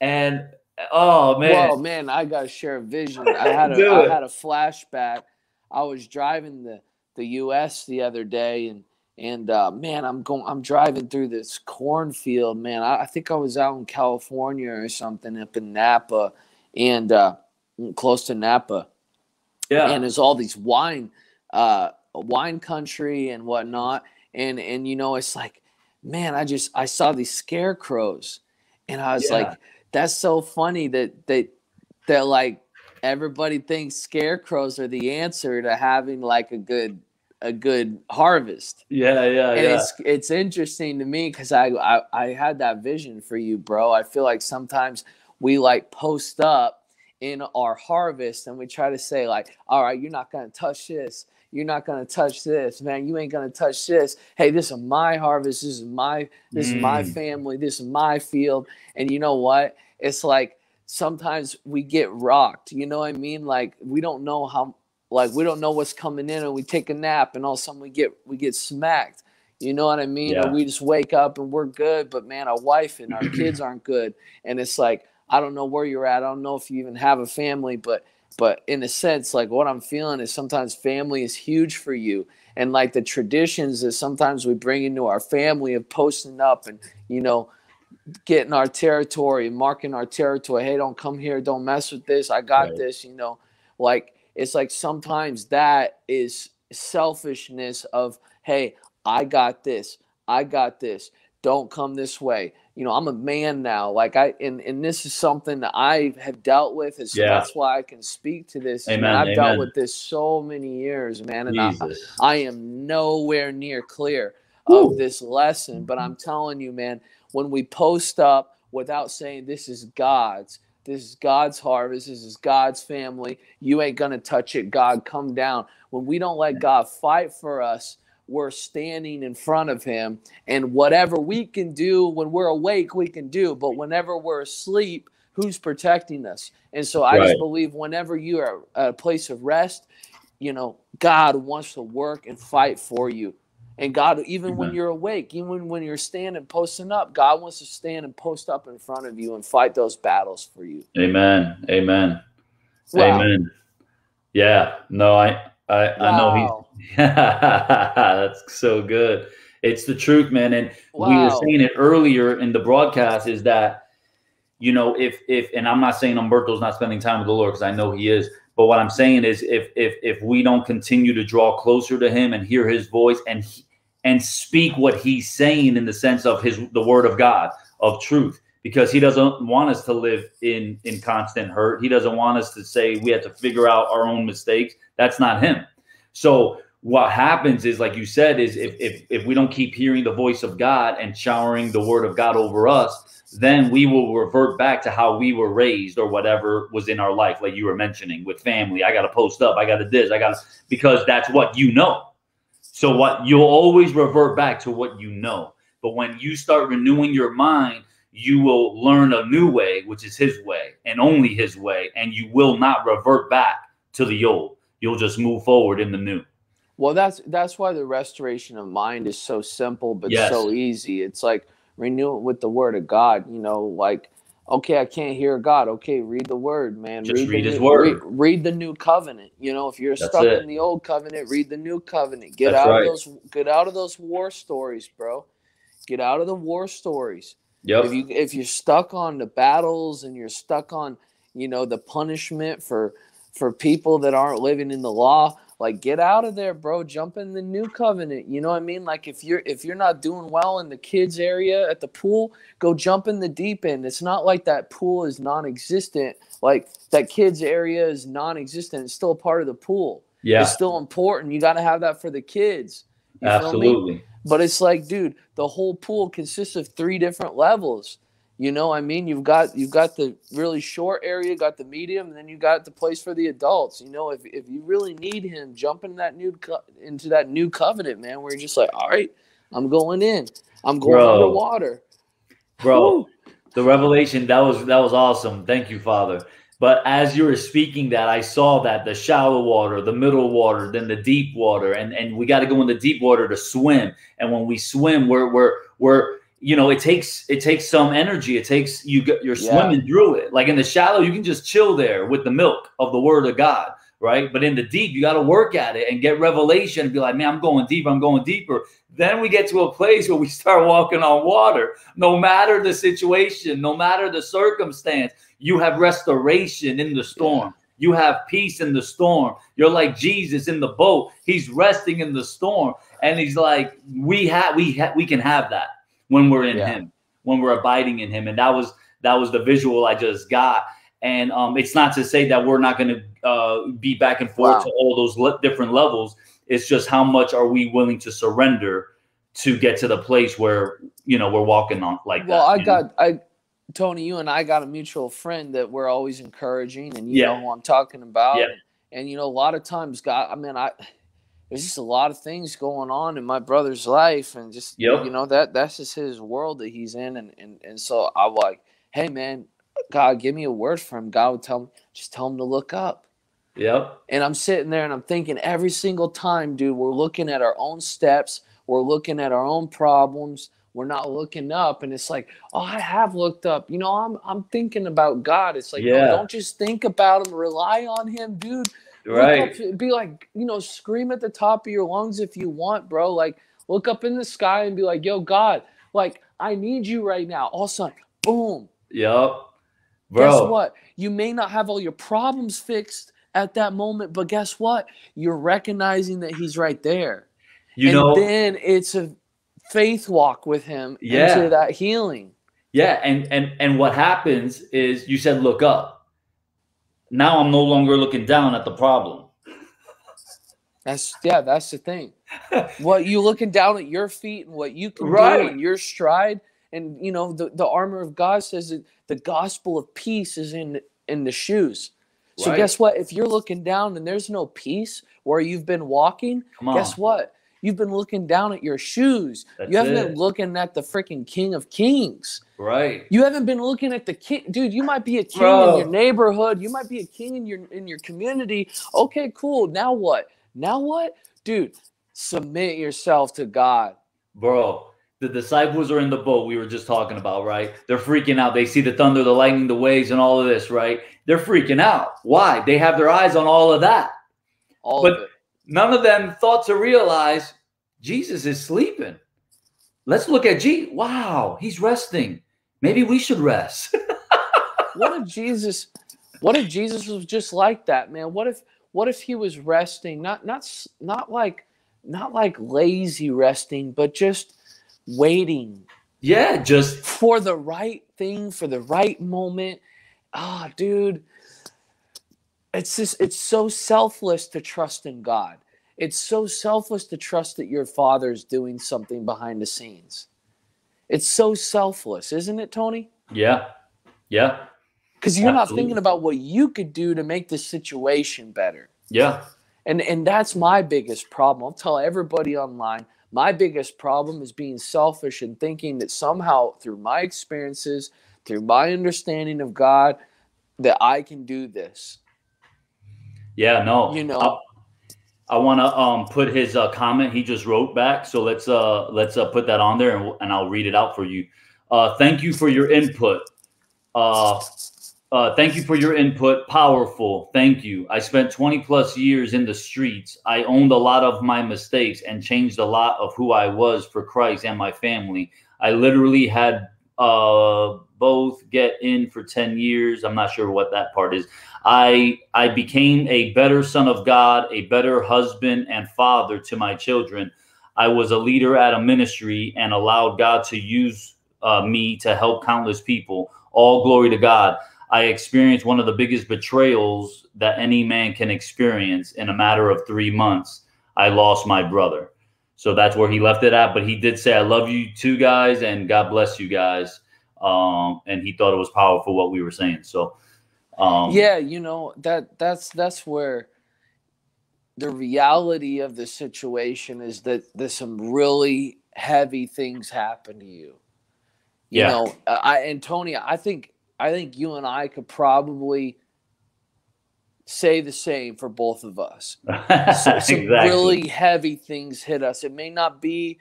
And oh man, whoa, man, I gotta share a vision. I had a flashback. I was driving the US the other day, and man, I'm driving through this cornfield, man. I think I was out in California or something, up in Napa, and close to Napa. Yeah. And there's all these wine country and whatnot. And you know, it's like, man, I saw these scarecrows, and I was like, that's so funny that that like everybody thinks scarecrows are the answer to having like a good harvest. It's interesting to me, because I had that vision for you, bro. I feel like sometimes we like post up in our harvest, and we try to say like, all right, you're not going to touch this, you're not going to touch this, man, you ain't going to touch this, hey, this is my harvest, this is my family, this is my field. And you know what, it's like sometimes we get rocked, you know what I mean? Like we don't know how, like we don't know what's coming in, and we take a nap, and all of a sudden we get smacked. You know what I mean? Yeah. And we just wake up and we're good, but man, our wife and our kids aren't good. And it's like, I don't know where you're at. I don't know if you even have a family, but in a sense, like what I'm feeling is sometimes family is huge for you. And like the traditions that sometimes we bring into our family of posting up and, you know, getting our territory and marking our territory. Hey, don't come here. Don't mess with this. I got this, you know, like, it's like sometimes that is selfishness of, hey, I got this. I got this. Don't come this way. You know, I'm a man now. Like and this is something that I have dealt with. And so that's why I can speak to this. Amen, and I've dealt with this so many years, man. And I am nowhere near clear of this lesson. But I'm telling you, man, when we post up without saying this is God's harvest, this is God's family, you ain't going to touch it, God, come down. When we don't let God fight for us, we're standing in front of him. And whatever we can do when we're awake, we can do. But whenever we're asleep, who's protecting us? And so I just believe whenever you are at a place of rest, you know, God wants to work and fight for you. And God, even when you're awake, even when you're standing, posting up, God wants to stand and post up in front of you and fight those battles for you. Amen. Amen. Wow. Amen. Yeah. No, I know he. That's so good. It's the truth, man. And we were saying it earlier in the broadcast is that, you know, if and I'm not saying Humberto's not spending time with the Lord, because I know he is. But what I'm saying is if we don't continue to draw closer to him and hear his voice and speak what he's saying in the sense of the word of God, of truth, because he doesn't want us to live in constant hurt. He doesn't want us to say we have to figure out our own mistakes. That's not him. So what happens is, like you said, is if we don't keep hearing the voice of God and showering the word of God over us, then we will revert back to how we were raised or whatever was in our life. Like you were mentioning with family, I got to post up. I got to this. I got to, because that's what you know. So what you'll always revert back to what you know. But when you start renewing your mind, you will learn a new way, which is his way and only his way. And you will not revert back to the old. You'll just move forward in the new. Well, that's why the restoration of mind is so simple, but so easy. It's like renew it with the word of God, you know, like, okay, I can't hear God. Okay, read the word, man. Just read his word. Read the new covenant. You know, if you're stuck in the old covenant, read the new covenant. Get out of those war stories, bro. Get out of the war stories. Yep. If you're stuck on the battles and you're stuck on, you know, the punishment for people that aren't living in the law, like get out of there, bro. Jump in the new covenant. You know what I mean? Like if you're not doing well in the kids area at the pool, go jump in the deep end. It's not like that pool is non-existent. Like that kids area is non-existent. It's still a part of the pool. Yeah. It's still important. You got to have that for the kids. You Absolutely. But it's like, dude, the whole pool consists of 3 different levels. You know, I mean, you've got the really short area, got the medium, and then you got the place for the adults. You know, if you really need him, jump in that into that new covenant, man, where you're just like, all right, I'm going in. I'm going underwater. Bro, the revelation, that was awesome. Thank you, Father. But as you were speaking that, I saw that the shallow water, the middle water, then the deep water, and we got to go in the deep water to swim. And when we swim, we're you know, it takes some energy. It takes you're swimming through it. Like in the shallow, you can just chill there with the milk of the Word of God, right? But in the deep, you got to work at it and get revelation and be like, man, I'm going deep. I'm going deeper. Then we get to a place where we start walking on water. No matter the situation, no matter the circumstance, you have restoration in the storm. You have peace in the storm. You're like Jesus in the boat. He's resting in the storm, and he's like, we can have that when we're in him, when we're abiding in him. And that was the visual I just got. And it's not to say that we're not going to be back and forth to all those different levels. It's just how much are we willing to surrender to get to the place where, you know, we're walking on like that. Tony, you and I got a mutual friend that we're always encouraging, and you know who I'm talking about. Yeah. And, you know, a lot of times, God, I mean, there's just a lot of things going on in my brother's life, and just, you know, that's just his world that he's in. And so I'm like, hey, man, God, give me a word for him. God would tell me, just tell him to look up. Yep. And I'm sitting there and I'm thinking every single time, dude, we're looking at our own steps. We're looking at our own problems. We're not looking up. And it's like, oh, I have looked up. You know, I'm thinking about God. It's like, no, don't just think about him. Rely on him, dude. Right. Be like, you know, scream at the top of your lungs if you want, bro. Like, look up in the sky and be like, yo, God, like, I need you right now. All of a sudden, boom. Yep. Bro. Guess what? You may not have all your problems fixed at that moment, but guess what? You're recognizing that he's right there. You know, then it's a faith walk with him into that healing. Yeah. And what happens is, you said, look up. Now I'm no longer looking down at the problem. That's the thing. What you looking down at your feet and what you can do and your stride. And, you know, the armor of God says that the gospel of peace is in the shoes. So guess what? If you're looking down and there's no peace where you've been walking, guess what? You've been looking down at your shoes. You haven't been looking at the freaking King of Kings. Right. You haven't been looking at the king. Dude, you might be a king in your neighborhood. You might be a king in your community. Okay, cool. Now what? Now what? Dude, submit yourself to God. Bro, the disciples are in the boat we were just talking about, right? They're freaking out. They see the thunder, the lightning, the waves, and all of this, right? They're freaking out. Why? They have their eyes on all of that. All of it. None of them thought to realize Jesus is sleeping. Let's look at Jesus. Wow, he's resting. Maybe we should rest. What if Jesus was just like that, man? What if he was resting, not like lazy resting, but just waiting. Yeah, just for the right thing, for the right moment. Ah, dude. It's so selfless to trust in God. It's so selfless to trust that your Father is doing something behind the scenes. It's so selfless, isn't it, Tony? Yeah. Yeah. Because you're not thinking about what you could do to make the situation better. Yeah. And that's my biggest problem. I'll tell everybody online, my biggest problem is being selfish and thinking that somehow through my experiences, through my understanding of God, that I can do this. Yeah, no. You know, I want to put his comment he just wrote back. So let's put that on there, and I'll read it out for you. Thank you for your input. Thank you for your input. Powerful. Thank you. I spent 20+ years in the streets. I owned a lot of my mistakes and changed a lot of who I was for Christ and my family. I literally had both get in for 10 years. I'm not sure what that part is. I became a better son of God, a better husband and father to my children. I was a leader at a ministry and allowed God to use me to help countless people. All glory to God. I experienced one of the biggest betrayals that any man can experience in a matter of 3 months. I lost my brother. So that's where he left it at. But he did say, I love you too, guys, and God bless you guys. And he thought it was powerful what we were saying. So, yeah, you know, that's where the reality of the situation is that there's some really heavy things happen to you. You know, and Tony, I think you and I could probably say the same for both of us. Some really heavy things hit us. It may not be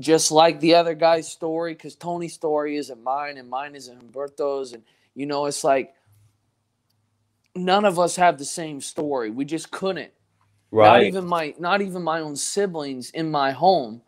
just like the other guy's story, because Tony's story isn't mine and mine isn't Humberto's. And, you know, it's like none of us have the same story. We just couldn't. Right. Not even my own siblings in my home.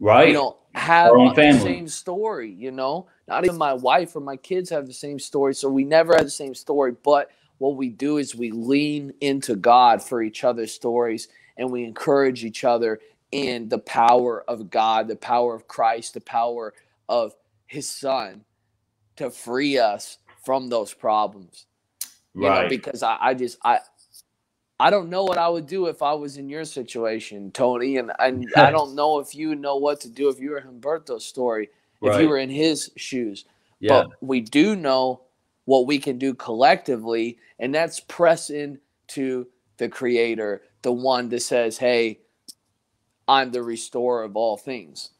Right. You know, have the same story, you know. Not even my wife or my kids have the same story. So we never had the same story. But what we do is we lean into God for each other's stories, and we encourage each other in the power of God, the power of Christ, the power of his son to free us from those problems. Right. You know, because I don't know what I would do if I was in your situation, Tony, and I don't know if you know what to do if you were Humberto's story, if you were in his shoes. Yeah. But we do know what we can do collectively, and that's press into the Creator, the one that says, hey, I'm the restorer of all things.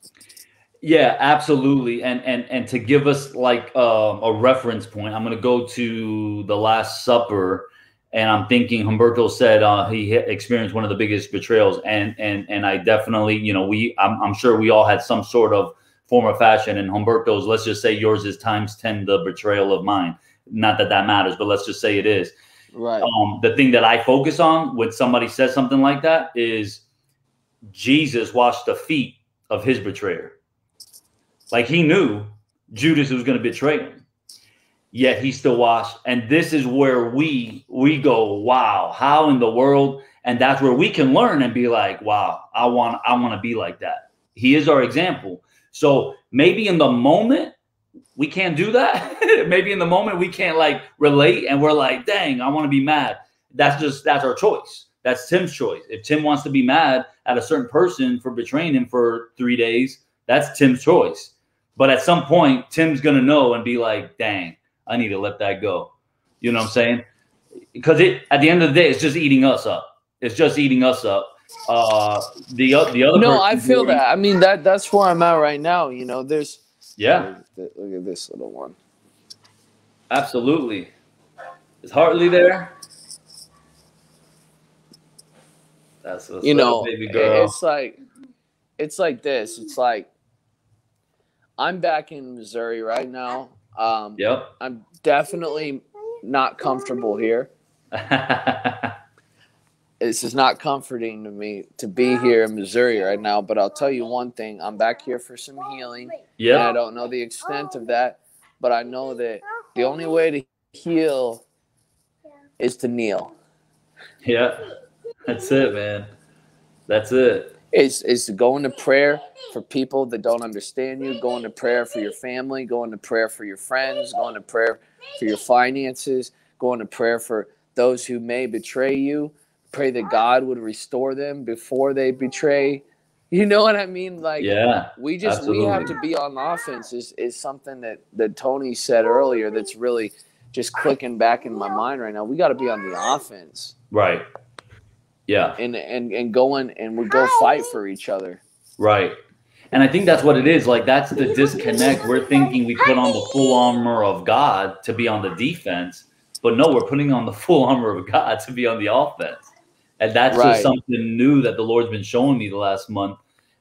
Yeah, absolutely. And to give us like a reference point, I'm going to go to the Last Supper. And I'm thinking Humberto said he experienced one of the biggest betrayals, and I definitely, you know, I'm sure we all had some sort of form or fashion. And Humberto's, let's just say yours is ×10 the betrayal of mine. Not that that matters, but let's just say it is. Right. The thing that I focus on when somebody says something like that is Jesus washed the feet of his betrayer. Like, he knew Judas was going to betray him. Yet he still washed. And this is where we go, wow, how in the world? And that's where we can learn and be like, wow, I want to be like that. He is our example. So maybe in the moment we can't do that. Maybe in the moment we can't like relate, and we're like, dang, I want to be mad. That's our choice. That's Tim's choice. If Tim wants to be mad at a certain person for betraying him for 3 days, that's Tim's choice. But at some point, Tim's going to know and be like, dang, I need to let that go. You know what I'm saying? Because at the end of the day, it's just eating us up. It's just eating us up. The other no, I feel that. I mean, that's where I'm at right now. You know, there's Look at this little one. Absolutely. Is Hartley there? That's what's you know, baby girl. It's like this. It's like I'm back in Missouri right now. I'm definitely not comfortable here. This is not comforting to me to be here in Missouri right now, but I'll tell you one thing. I'm back here for some healing. Yeah. And I don't know the extent of that, but I know that the only way to heal is to kneel. Yeah. That's it, man. That's it. Is to go into prayer for people that don't understand you, go into prayer for your family, go into prayer for your friends, go into prayer for your finances, go into prayer for those who may betray you. Pray that God would restore them before they betray. You know what I mean? Like, yeah, we have to be on offense is something that Tony said earlier that's really just clicking back in my mind right now. We got to be on the offense. Right. Yeah. And going and we go fight for each other. Right. And I think that's what it is. Like, that's the disconnect. We're thinking we put on the full armor of God to be on the defense. But no, we're putting on the full armor of God to be on the offense. And that's just something new that the Lord's been showing me the last month.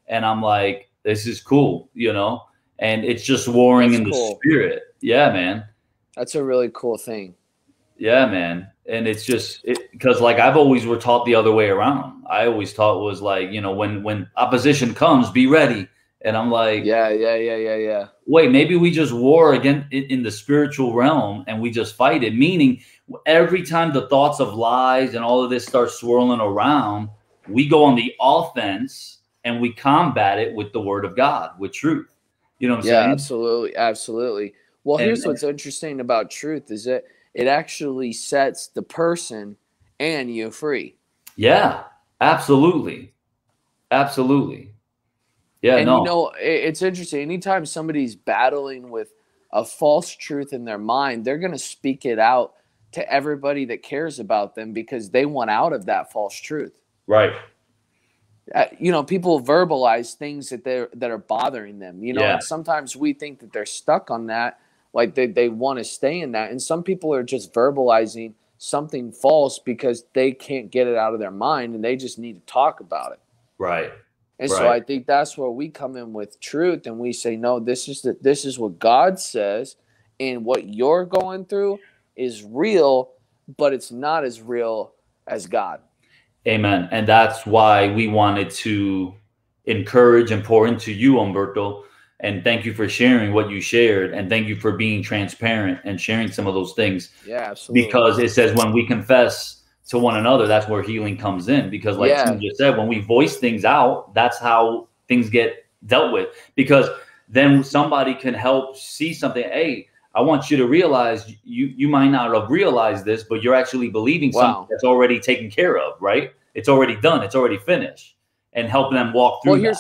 And I'm like, this is cool, you know? And it's just warring in the spirit. Yeah, man. That's a really cool thing. Yeah, man. And it's just because like I've always were taught the other way around. I always taught was like, you know, when opposition comes, be ready. And I'm like, yeah. Wait, maybe we just war again in the spiritual realm and we just fight it. Meaning every time the thoughts of lies and all of this starts swirling around, we go on the offense and we combat it with the word of God, with truth. You know what I'm saying? Yeah, absolutely. Absolutely. Well, here's what's interesting about truth is that it actually sets the person and you free. Yeah, absolutely. Absolutely. Yeah, and you know, it's interesting. Anytime somebody's battling with a false truth in their mind, they're going to speak it out to everybody that cares about them because they want out of that false truth. Right. You know, people verbalize things that are bothering them, you know, and sometimes we think that they're stuck on that. Like they want to stay in that. And some people are just verbalizing something false because they can't get it out of their mind and they just need to talk about it. Right. And so I think that's where we come in with truth, and we say, no, this is what God says, and what you're going through is real, but it's not as real as God. Amen. And that's why we wanted to encourage and pour into you, Humberto. And thank you for sharing what you shared, and thank you for being transparent and sharing some of those things. Yeah, absolutely. Because it says when we confess to one another, that's where healing comes in, because like Tim just said, when we voice things out, that's how things get dealt with, because then somebody can help see something. Hey, I want you to realize you might not have realized this, but you're actually believing something that's already taken care of, right? It's already done. It's already finished, and helping them walk through that.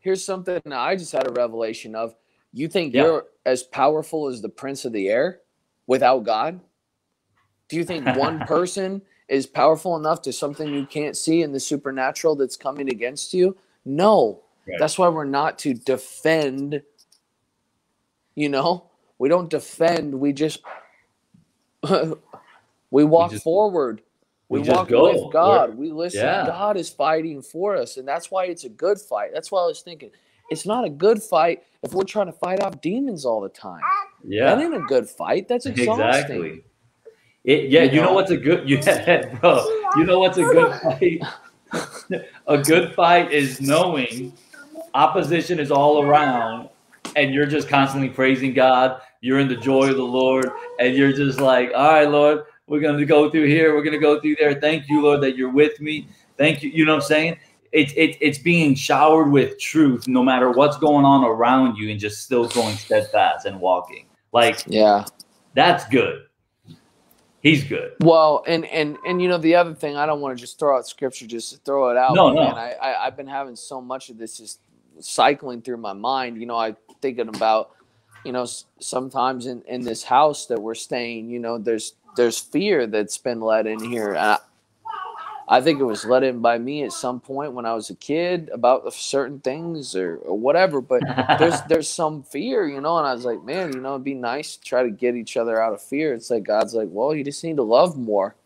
Here's something I just had a revelation of. You think you're as powerful as the prince of the air without God? Do you think one person is powerful enough to something you can't see in the supernatural that's coming against you? No. Right. That's why we're not to defend, you know? We don't defend. We just we walk forward. We walk with God. We listen. God is fighting for us, and that's why it's a good fight. That's why I was thinking. It's not a good fight if we're trying to fight off demons all the time. Yeah. That ain't a good fight. That's exhausting. Exactly. You know what's a good fight? A good fight is knowing opposition is all around, and you're just constantly praising God. You're in the joy of the Lord, and you're just like, all right, Lord, we're going to go through here. We're going to go through there. Thank you, Lord, that you're with me. Thank you. You know what I'm saying? It's being showered with truth no matter what's going on around you, and just still going steadfast and walking. Like, that's good. He's good. Well, and you know, the other thing, I don't want to just throw out scripture just to throw it out. No, man. I've been having so much of this just cycling through my mind. You know, I'm thinking about, you know, sometimes in this house that we're staying, you know, there's fear that's been let in here. And I think it was let in by me at some point when I was a kid about certain things or whatever. But there's some fear, you know. And I was like, man, you know, it'd be nice to try to get each other out of fear. It's like God's like, well, you just need to love more.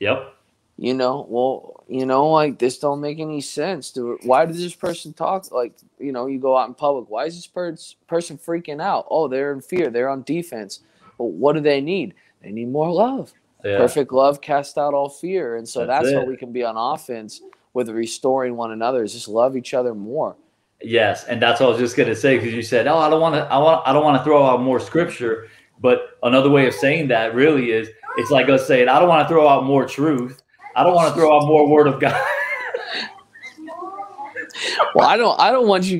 Yep. You know, well, you know, like this don't make any sense. Why does this person talk? Like, you know, you go out in public. Why is this person freaking out? Oh, they're in fear. They're on defense. Well, what do they need? They need more love. Yeah. Perfect love casts out all fear. And so that's how we can be on offense with restoring one another, is just love each other more. Yes. And that's what I was just going to say, because you said, oh, I don't want to throw out more scripture. But another way of saying that really is, it's like us saying, I don't want to throw out more truth. I don't want to throw out more word of God. Well, I don't want you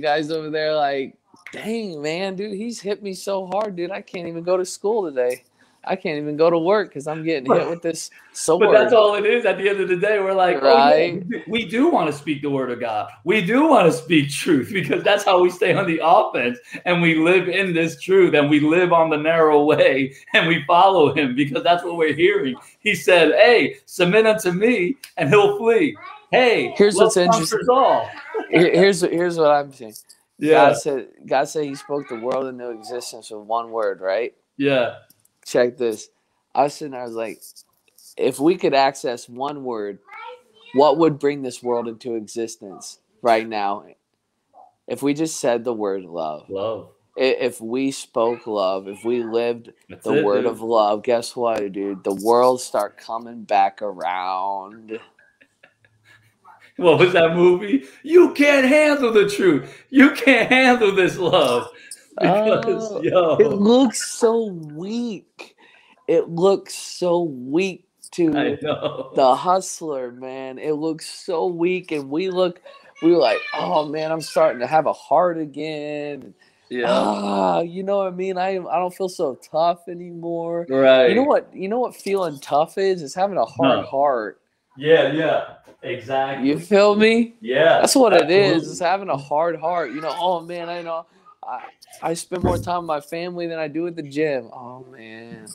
guys over there like, dang, man, dude, he's hit me so hard, dude. I can't even go to school today. I can't even go to work because I'm getting hit with this sword. But that's all it is. At the end of the day, we're like, right. Oh, yeah, we do want to speak the word of God. We do want to speak truth, because that's how we stay on the offense, and we live in this truth, and we live on the narrow way, and we follow him, because that's what we're hearing. He said, hey, submit unto me and he'll flee. Hey, here's what's interesting. All. Here's what I'm saying. Yeah. God said he spoke the world into existence with one word, right? Yeah. Check this. I was sitting there, I was like, if we could access one word, what would bring this world into existence right now? If we just said the word love. Love. If we spoke love, if we lived the word of love, guess what, dude? The world start coming back around. What was that movie? You can't handle the truth. You can't handle this love. Because, it looks so weak. It looks so weak to the hustler, man. It looks so weak, and we were like, oh man, I'm starting to have a heart again. Yeah, you know what I mean. I don't feel so tough anymore. Right. You know what feeling tough is? It's having a hard heart. Yeah, exactly. You feel me? Yeah. That's what it is. It's having a hard heart. You know, oh, man, I know. I spend more time with my family than I do at the gym. Oh, man.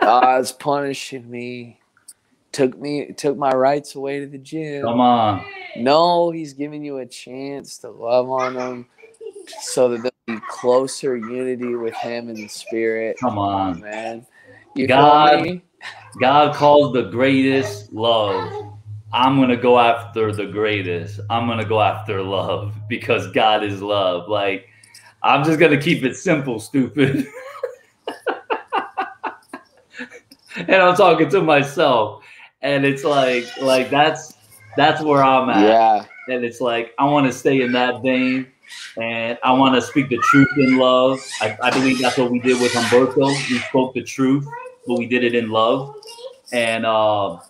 God's punishing me. Took my rights away to the gym. Come on. No, he's giving you a chance to love on him so that there'll be closer unity with him in the spirit. Come on, man. You feel me? God calls the greatest love. I'm going to go after the greatest. I'm going to go after love because God is love. Like, I'm just going to keep it simple, stupid. And I'm talking to myself. And it's like that's where I'm at. Yeah. And it's like, I want to stay in that vein. And I want to speak the truth in love. I believe that's what we did with Humberto. We spoke the truth, but we did it in love. And yeah,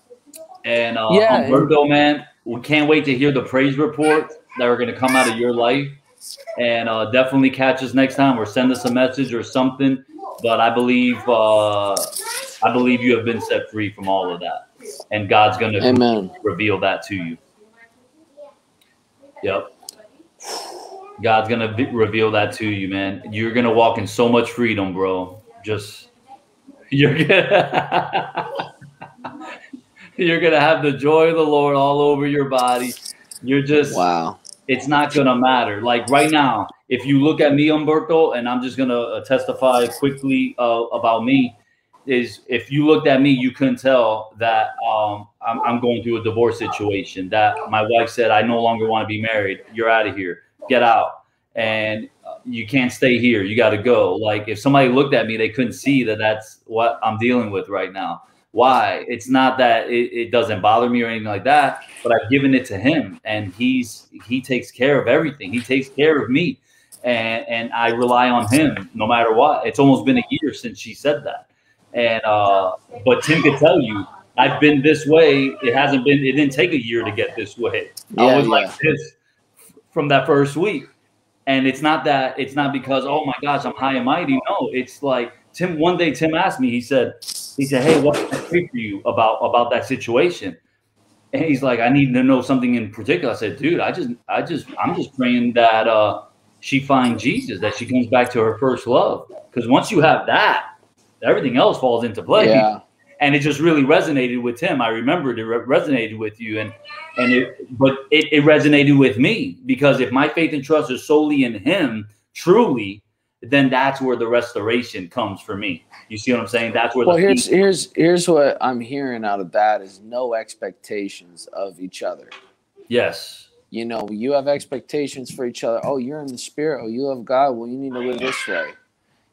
Humberto, man, we can't wait to hear the praise reports that are going to come out of your life. And definitely catch us next time or send us a message or something. But I believe you have been set free from all of that. And God's going to reveal that to you. Yep. God's going to reveal that to you, man. You're going to walk in so much freedom, bro. You're going to have the joy of the Lord all over your body. You're just, wow. It's not going to matter. Like right now, if you look at me, Humberto, and I'm just going to testify quickly about me, is if you looked at me, you couldn't tell that I'm going through a divorce situation, that my wife said, I no longer want to be married. You're out of here. Get out. And you can't stay here. You got to go. Like if somebody looked at me, they couldn't see that that's what I'm dealing with right now. Why? It's not that it doesn't bother me or anything like that, but I've given it to him and he takes care of everything. He takes care of me and I rely on him no matter what. It's almost been a year since she said that. And, but Tim could tell you, I've been this way. It didn't take a year to get this way. Yeah, I was like this from that first week. And it's not because, oh my gosh, I'm high and mighty. No, it's like Tim, one day Tim asked me, he said, hey, what can I pray for you about that situation? And he's like, I need to know something in particular. I said, dude, I'm just praying that she finds Jesus, that she comes back to her first love. Because once you have that, everything else falls into play. Yeah. And it just really resonated with Tim. I remembered it resonated with you. But it resonated with me because if my faith and trust is solely in him, truly, then that's where the restoration comes for me. You see what I'm saying? That's where. Well, here's what I'm hearing out of that is no expectations of each other. Yes. You know, you have expectations for each other. Oh, you're in the spirit. Oh, you love God. Well, you need to live this way.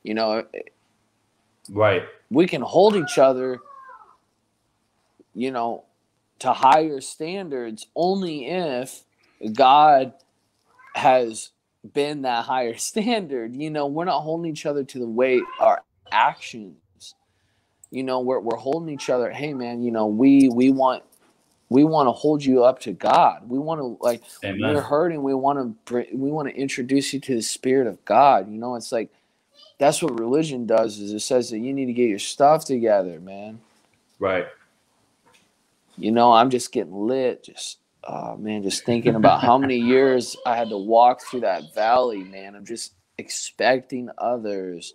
You know. Right. We can hold each other, you know, to higher standards only if God has been that higher standard. You know, we're not holding each other to the weight, our actions. You know, we're holding each other, hey man, you know, we want to hold you up to God. We want to, like, amen. When you're hurting, we want to introduce you to the Spirit of God. You know, it's like that's what religion does, is it says that you need to get your stuff together, man. Right. You know, I'm just getting lit, just oh, man, just thinking about how many years I had to walk through that valley, man. I'm just expecting others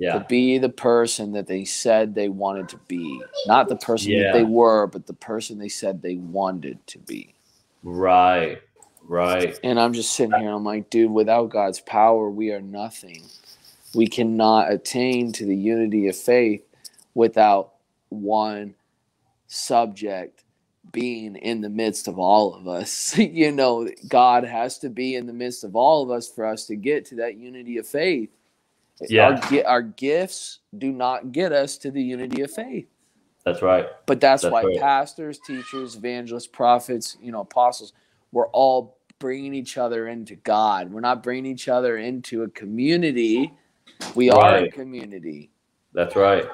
to be the person that they said they wanted to be. Not the person that they were, but the person they said they wanted to be. Right, right. And I'm just sitting here, I'm like, dude, without God's power, we are nothing. We cannot attain to the unity of faith without one subject being in the midst of all of us. You know, God has to be in the midst of all of us for us to get to that unity of faith. Yeah. Our gifts do not get us to the unity of faith. That's right. But that's why right. Pastors, teachers, evangelists, prophets, you know, apostles, we're all bringing each other into God. We're not bringing each other into a community. We are a community. That's right.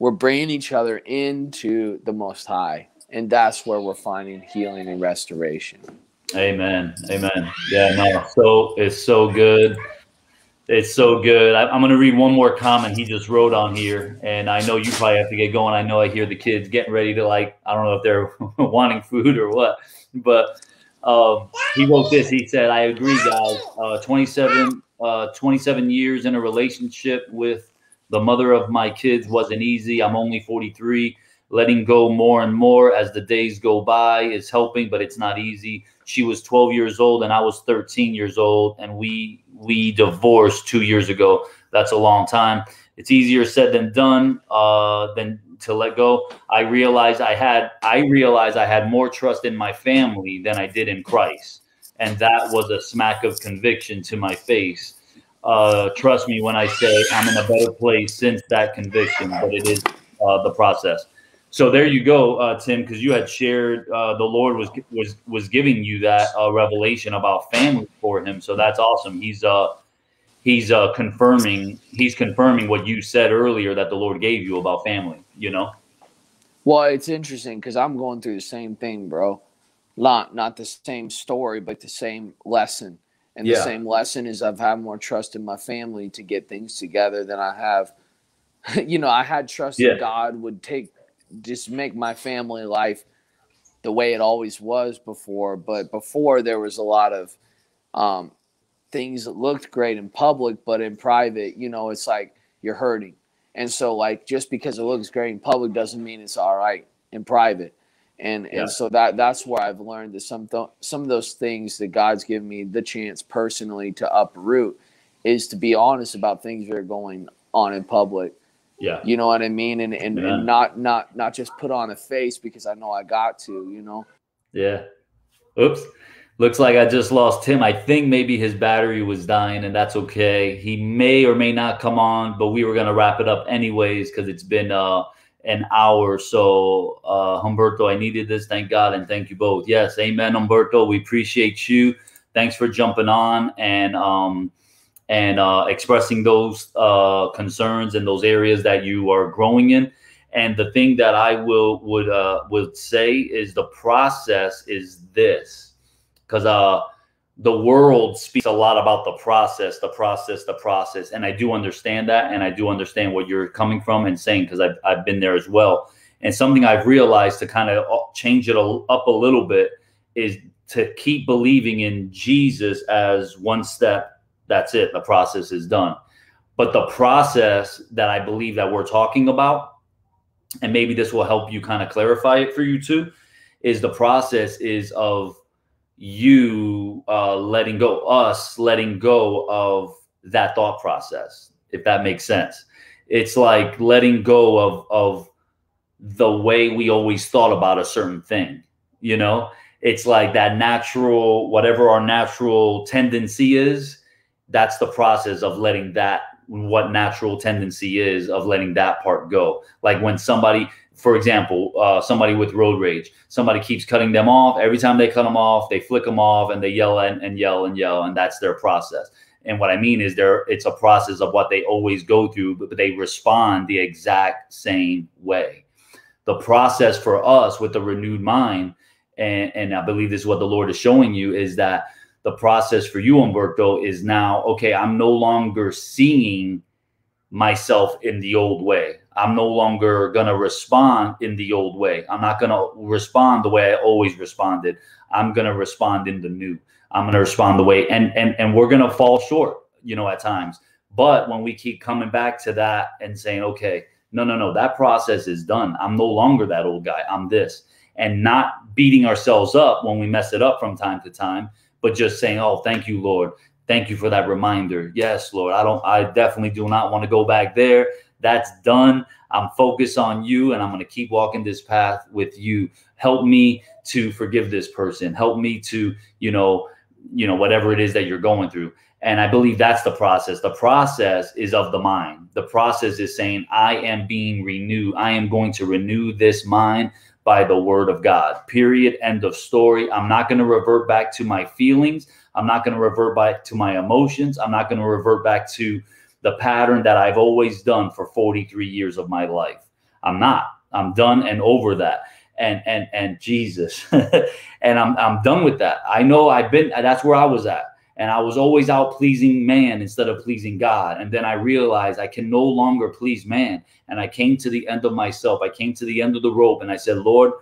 We're bringing each other into the Most High. And that's where we're finding healing and restoration. Amen. Amen. Yeah, no, it's so good. It's so good. I'm going to read one more comment he just wrote on here, and I know you probably have to get going. I know I hear the kids getting ready to, like, I don't know if they're wanting food or what, but he wrote this. He said, I agree, guys. 27 years in a relationship with the mother of my kids wasn't easy. I'm only 43. Letting go more and more as the days go by is helping, but it's not easy. She was 12 years old and I was 13 years old, and we divorced 2 years ago. That's a long time. It's easier said than done, than to let go. I realized I had more trust in my family than I did in Christ, and that was a smack of conviction to my face. Trust me when I say I'm in a better place since that conviction, but it is the process. So there you go, Tim, because you had shared the Lord was giving you that revelation about family for him. So that's awesome. He's confirming what you said earlier that the Lord gave you about family. You know. Well, it's interesting because I'm going through the same thing, bro. Not the same story, but the same lesson. And yeah. The same lesson is I've had more trust in my family to get things together than I have. You know, I had trust that God would just make my family life the way it always was before. But before, there was a lot of things that looked great in public, but in private, you know, it's like you're hurting. And so, like, just because it looks great in public doesn't mean it's all right in private. And so that's where I've learned that some of those things that God's given me the chance personally to uproot is to be honest about things that are going on in public. Yeah, you know what I mean, and not just put on a face because I know I got to, you know. Yeah. Oops. Looks like I just lost Tim. I think maybe his battery was dying, and that's okay. He may or may not come on, but we were gonna wrap it up anyways because it's been an hour. So Humberto, I needed this. Thank God, and thank you both. Yes, amen, Humberto. We appreciate you. Thanks for jumping on and expressing those concerns and those areas that you are growing in. And the thing that I would say is the process is this, because the world speaks a lot about the process. And I do understand that, and I do understand what you're coming from and saying, because I've been there as well. And something I've realized to kind of change it up a little bit is to keep believing in Jesus as one step. That's it. The process is done. But the process that I believe that we're talking about, and maybe this will help you kind of clarify it for you too, is the process is of you letting go of that thought process, if that makes sense. It's like letting go of the way we always thought about a certain thing, you know? It's like that natural, whatever our natural tendency is, that's the process of letting that, what natural tendency is of letting that part go. Like when somebody, for example, somebody with road rage, somebody keeps cutting them off. Every time they cut them off, they flick them off and they yell and yell. And that's their process. And what I mean is it's a process of what they always go through, but they respond the exact same way. The process for us with the renewed mind, and I believe this is what the Lord is showing you, is that the process for you, Humberto, is now, okay, I'm no longer seeing myself in the old way. I'm no longer going to respond in the old way. I'm not going to respond the way I always responded. I'm going to respond in the new. I'm going to respond the way, and we're going to fall short, you know, at times. But when we keep coming back to that and saying, okay, no, that process is done. I'm no longer that old guy. I'm this. And not beating ourselves up when we mess it up from time to time, but just saying, oh, thank you, Lord. Thank you for that reminder. Yes, Lord, I definitely do not want to go back there. That's done. I'm focused on you, and I'm going to keep walking this path with you. Help me to forgive this person. Help me to, you know, whatever it is that you're going through. And I believe that's the process. The process is of the mind. The process is saying, I am being renewed. I am going to renew this mind by the word of God, period, end of story. I'm not going to revert back to my feelings. I'm not going to revert back to my emotions. I'm not going to revert back to the pattern that I've always done for 43 years of my life. I'm done and over that. And Jesus, and I'm done with that. I know that's where I was at. And I was always out pleasing man instead of pleasing God. And then I realized I can no longer please man. And I came to the end of myself. I came to the end of the rope and I said, Lord,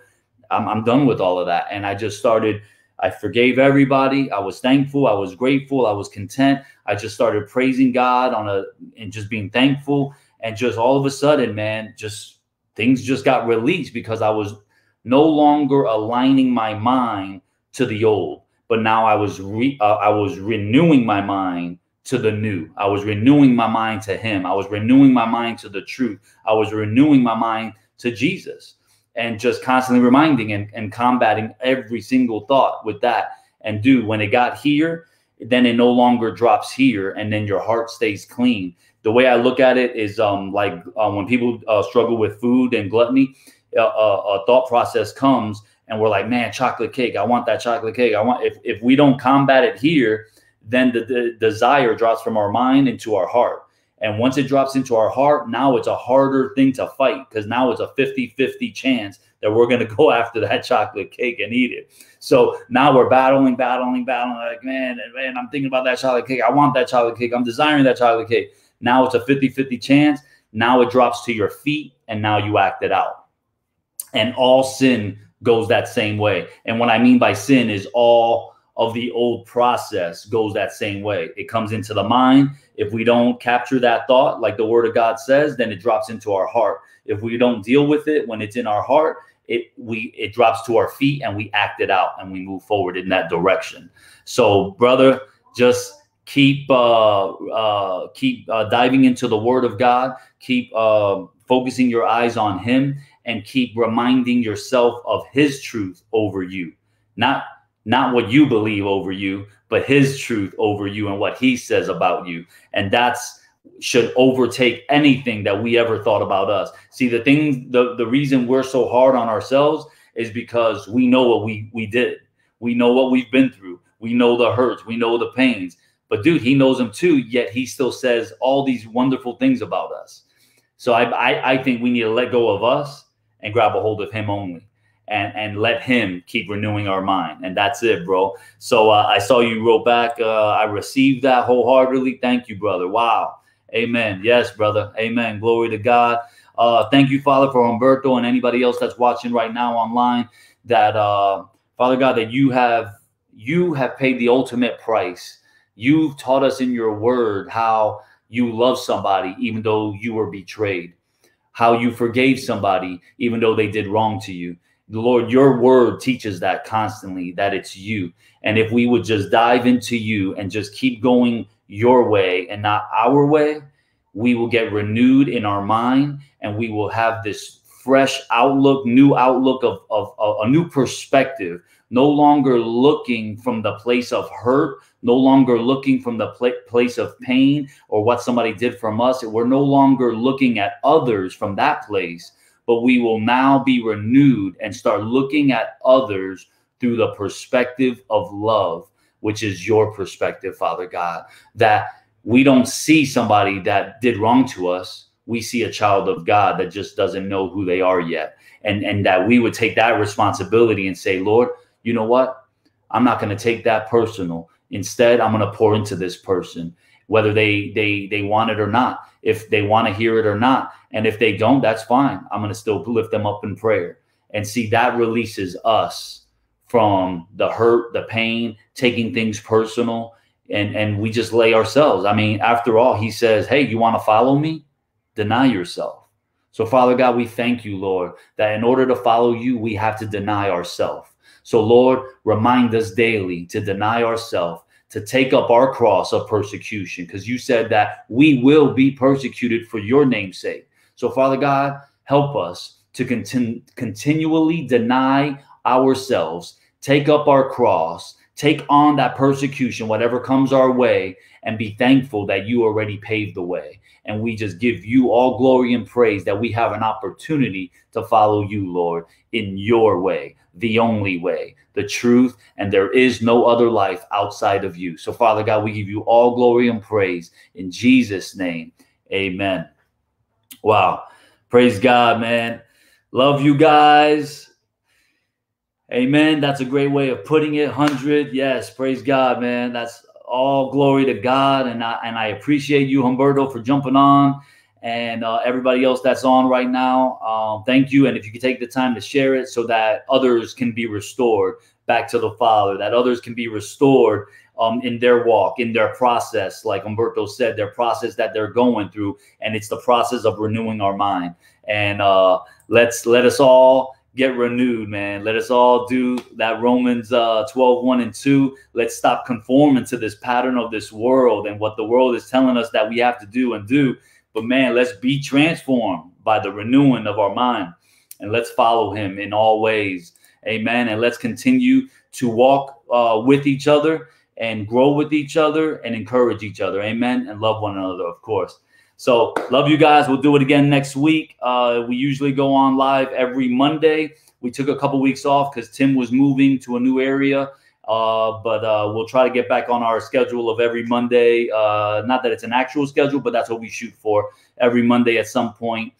I'm done with all of that. And I just started, I forgave everybody. I was thankful. I was grateful. I was content. I just started praising God and just being thankful. And just all of a sudden, man, just things just got released because I was no longer aligning my mind to the old. But now I was renewing my mind to the new. I was renewing my mind to him. I was renewing my mind to the truth. I was renewing my mind to Jesus, and just constantly reminding and combating every single thought with that. And dude, when it got here, then it no longer drops here. And then your heart stays clean. The way I look at it is when people struggle with food and gluttony, a thought process comes. And we're like, man, chocolate cake. I want that chocolate cake. If we don't combat it here, then the desire drops from our mind into our heart. And once it drops into our heart, now it's a harder thing to fight, because now it's a 50-50 chance that we're going to go after that chocolate cake and eat it. So now we're battling. Like, man, I'm thinking about that chocolate cake. I want that chocolate cake. I'm desiring that chocolate cake. Now it's a 50-50 chance. Now it drops to your feet, and now you act it out. And all sin goes that same way. And what I mean by sin is all of the old process goes that same way. It comes into the mind. If we don't capture that thought, like the word of God says, then it drops into our heart. If we don't deal with it when it's in our heart, it drops to our feet, and we act it out, and we move forward in that direction. So brother, just keep diving into the word of God. Keep focusing your eyes on him, and keep reminding yourself of his truth over you. Not what you believe over you, but his truth over you and what he says about you. And that's should overtake anything that we ever thought about us. See, the reason we're so hard on ourselves is because we know what we did. We know what we've been through. We know the hurts. We know the pains. But dude, he knows them too, yet he still says all these wonderful things about us. So I think we need to let go of us and grab a hold of him only, and let him keep renewing our mind. And that's it, bro. So I saw you wrote back. I received that wholeheartedly. Thank you, brother. Wow. Amen. Yes, brother. Amen. Glory to God. Thank you, Father, for Humberto and anybody else that's watching right now online, that Father God, that you have paid the ultimate price. You've taught us in your word how you love somebody even though you were betrayed, how you forgave somebody even though they did wrong to you. Lord, your word teaches that constantly, that it's you. And if we would just dive into you and just keep going your way and not our way, we will get renewed in our mind, and we will have this fresh outlook, new outlook of a new perspective, no longer looking from the place of hurt, no longer looking from the place of pain or what somebody did from us. We're no longer looking at others from that place, but we will now be renewed and start looking at others through the perspective of love, which is your perspective, Father God, that we don't see somebody that did wrong to us. We see a child of God that just doesn't know who they are yet. And that we would take that responsibility and say, Lord, you know what? I'm not going to take that personal. Instead, I'm going to pour into this person, whether they want it or not, if they want to hear it or not. And if they don't, that's fine. I'm going to still lift them up in prayer. And see, that releases us from the hurt, the pain, taking things personal. And we just lay ourselves. I mean, after all, he says, hey, you want to follow me? Deny yourself. So Father God, we thank you, Lord, that in order to follow you, we have to deny ourselves. So, Lord, remind us daily to deny ourselves, to take up our cross of persecution, because you said that we will be persecuted for your name's sake. So, Father God, help us to continually deny ourselves, take up our cross, take on that persecution, whatever comes our way, and be thankful that you already paved the way. And we just give you all glory and praise that we have an opportunity to follow you, Lord, in your way, the only way, the truth, and there is no other life outside of you. So, Father God, we give you all glory and praise in Jesus' name. Amen. Wow. Praise God, man. Love you guys. Amen. That's a great way of putting it. 100. Yes. Praise God, man. That's all glory to God. And I appreciate you, Humberto, for jumping on, and everybody else that's on right now. Thank you. And if you could take the time to share it so that others can be restored back to the Father, that others can be restored in their walk, in their process, like Humberto said, their process that they're going through. And it's the process of renewing our mind. And let us all get renewed, man. Let us all do that Romans 12:1 and 2. Let's stop conforming to this pattern of this world and what the world is telling us that we have to do and do. But man, let's be transformed by the renewing of our mind, and let's follow him in all ways. Amen. And let's continue to walk with each other and grow with each other and encourage each other. Amen. And love one another, of course. So love you guys. We'll do it again next week. We usually go on live every Monday. We took a couple weeks off because Tim was moving to a new area. But we'll try to get back on our schedule of every Monday. Not that it's an actual schedule, but that's what we shoot for, every Monday at some point.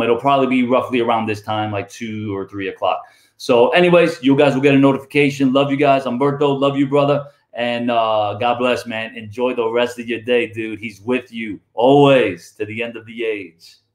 It'll probably be roughly around this time, like 2 or 3 o'clock. So anyways, you guys will get a notification. Love you guys. Humberto, love you, brother. And God bless, man. Enjoy the rest of your day, dude. He's with you always to the end of the age.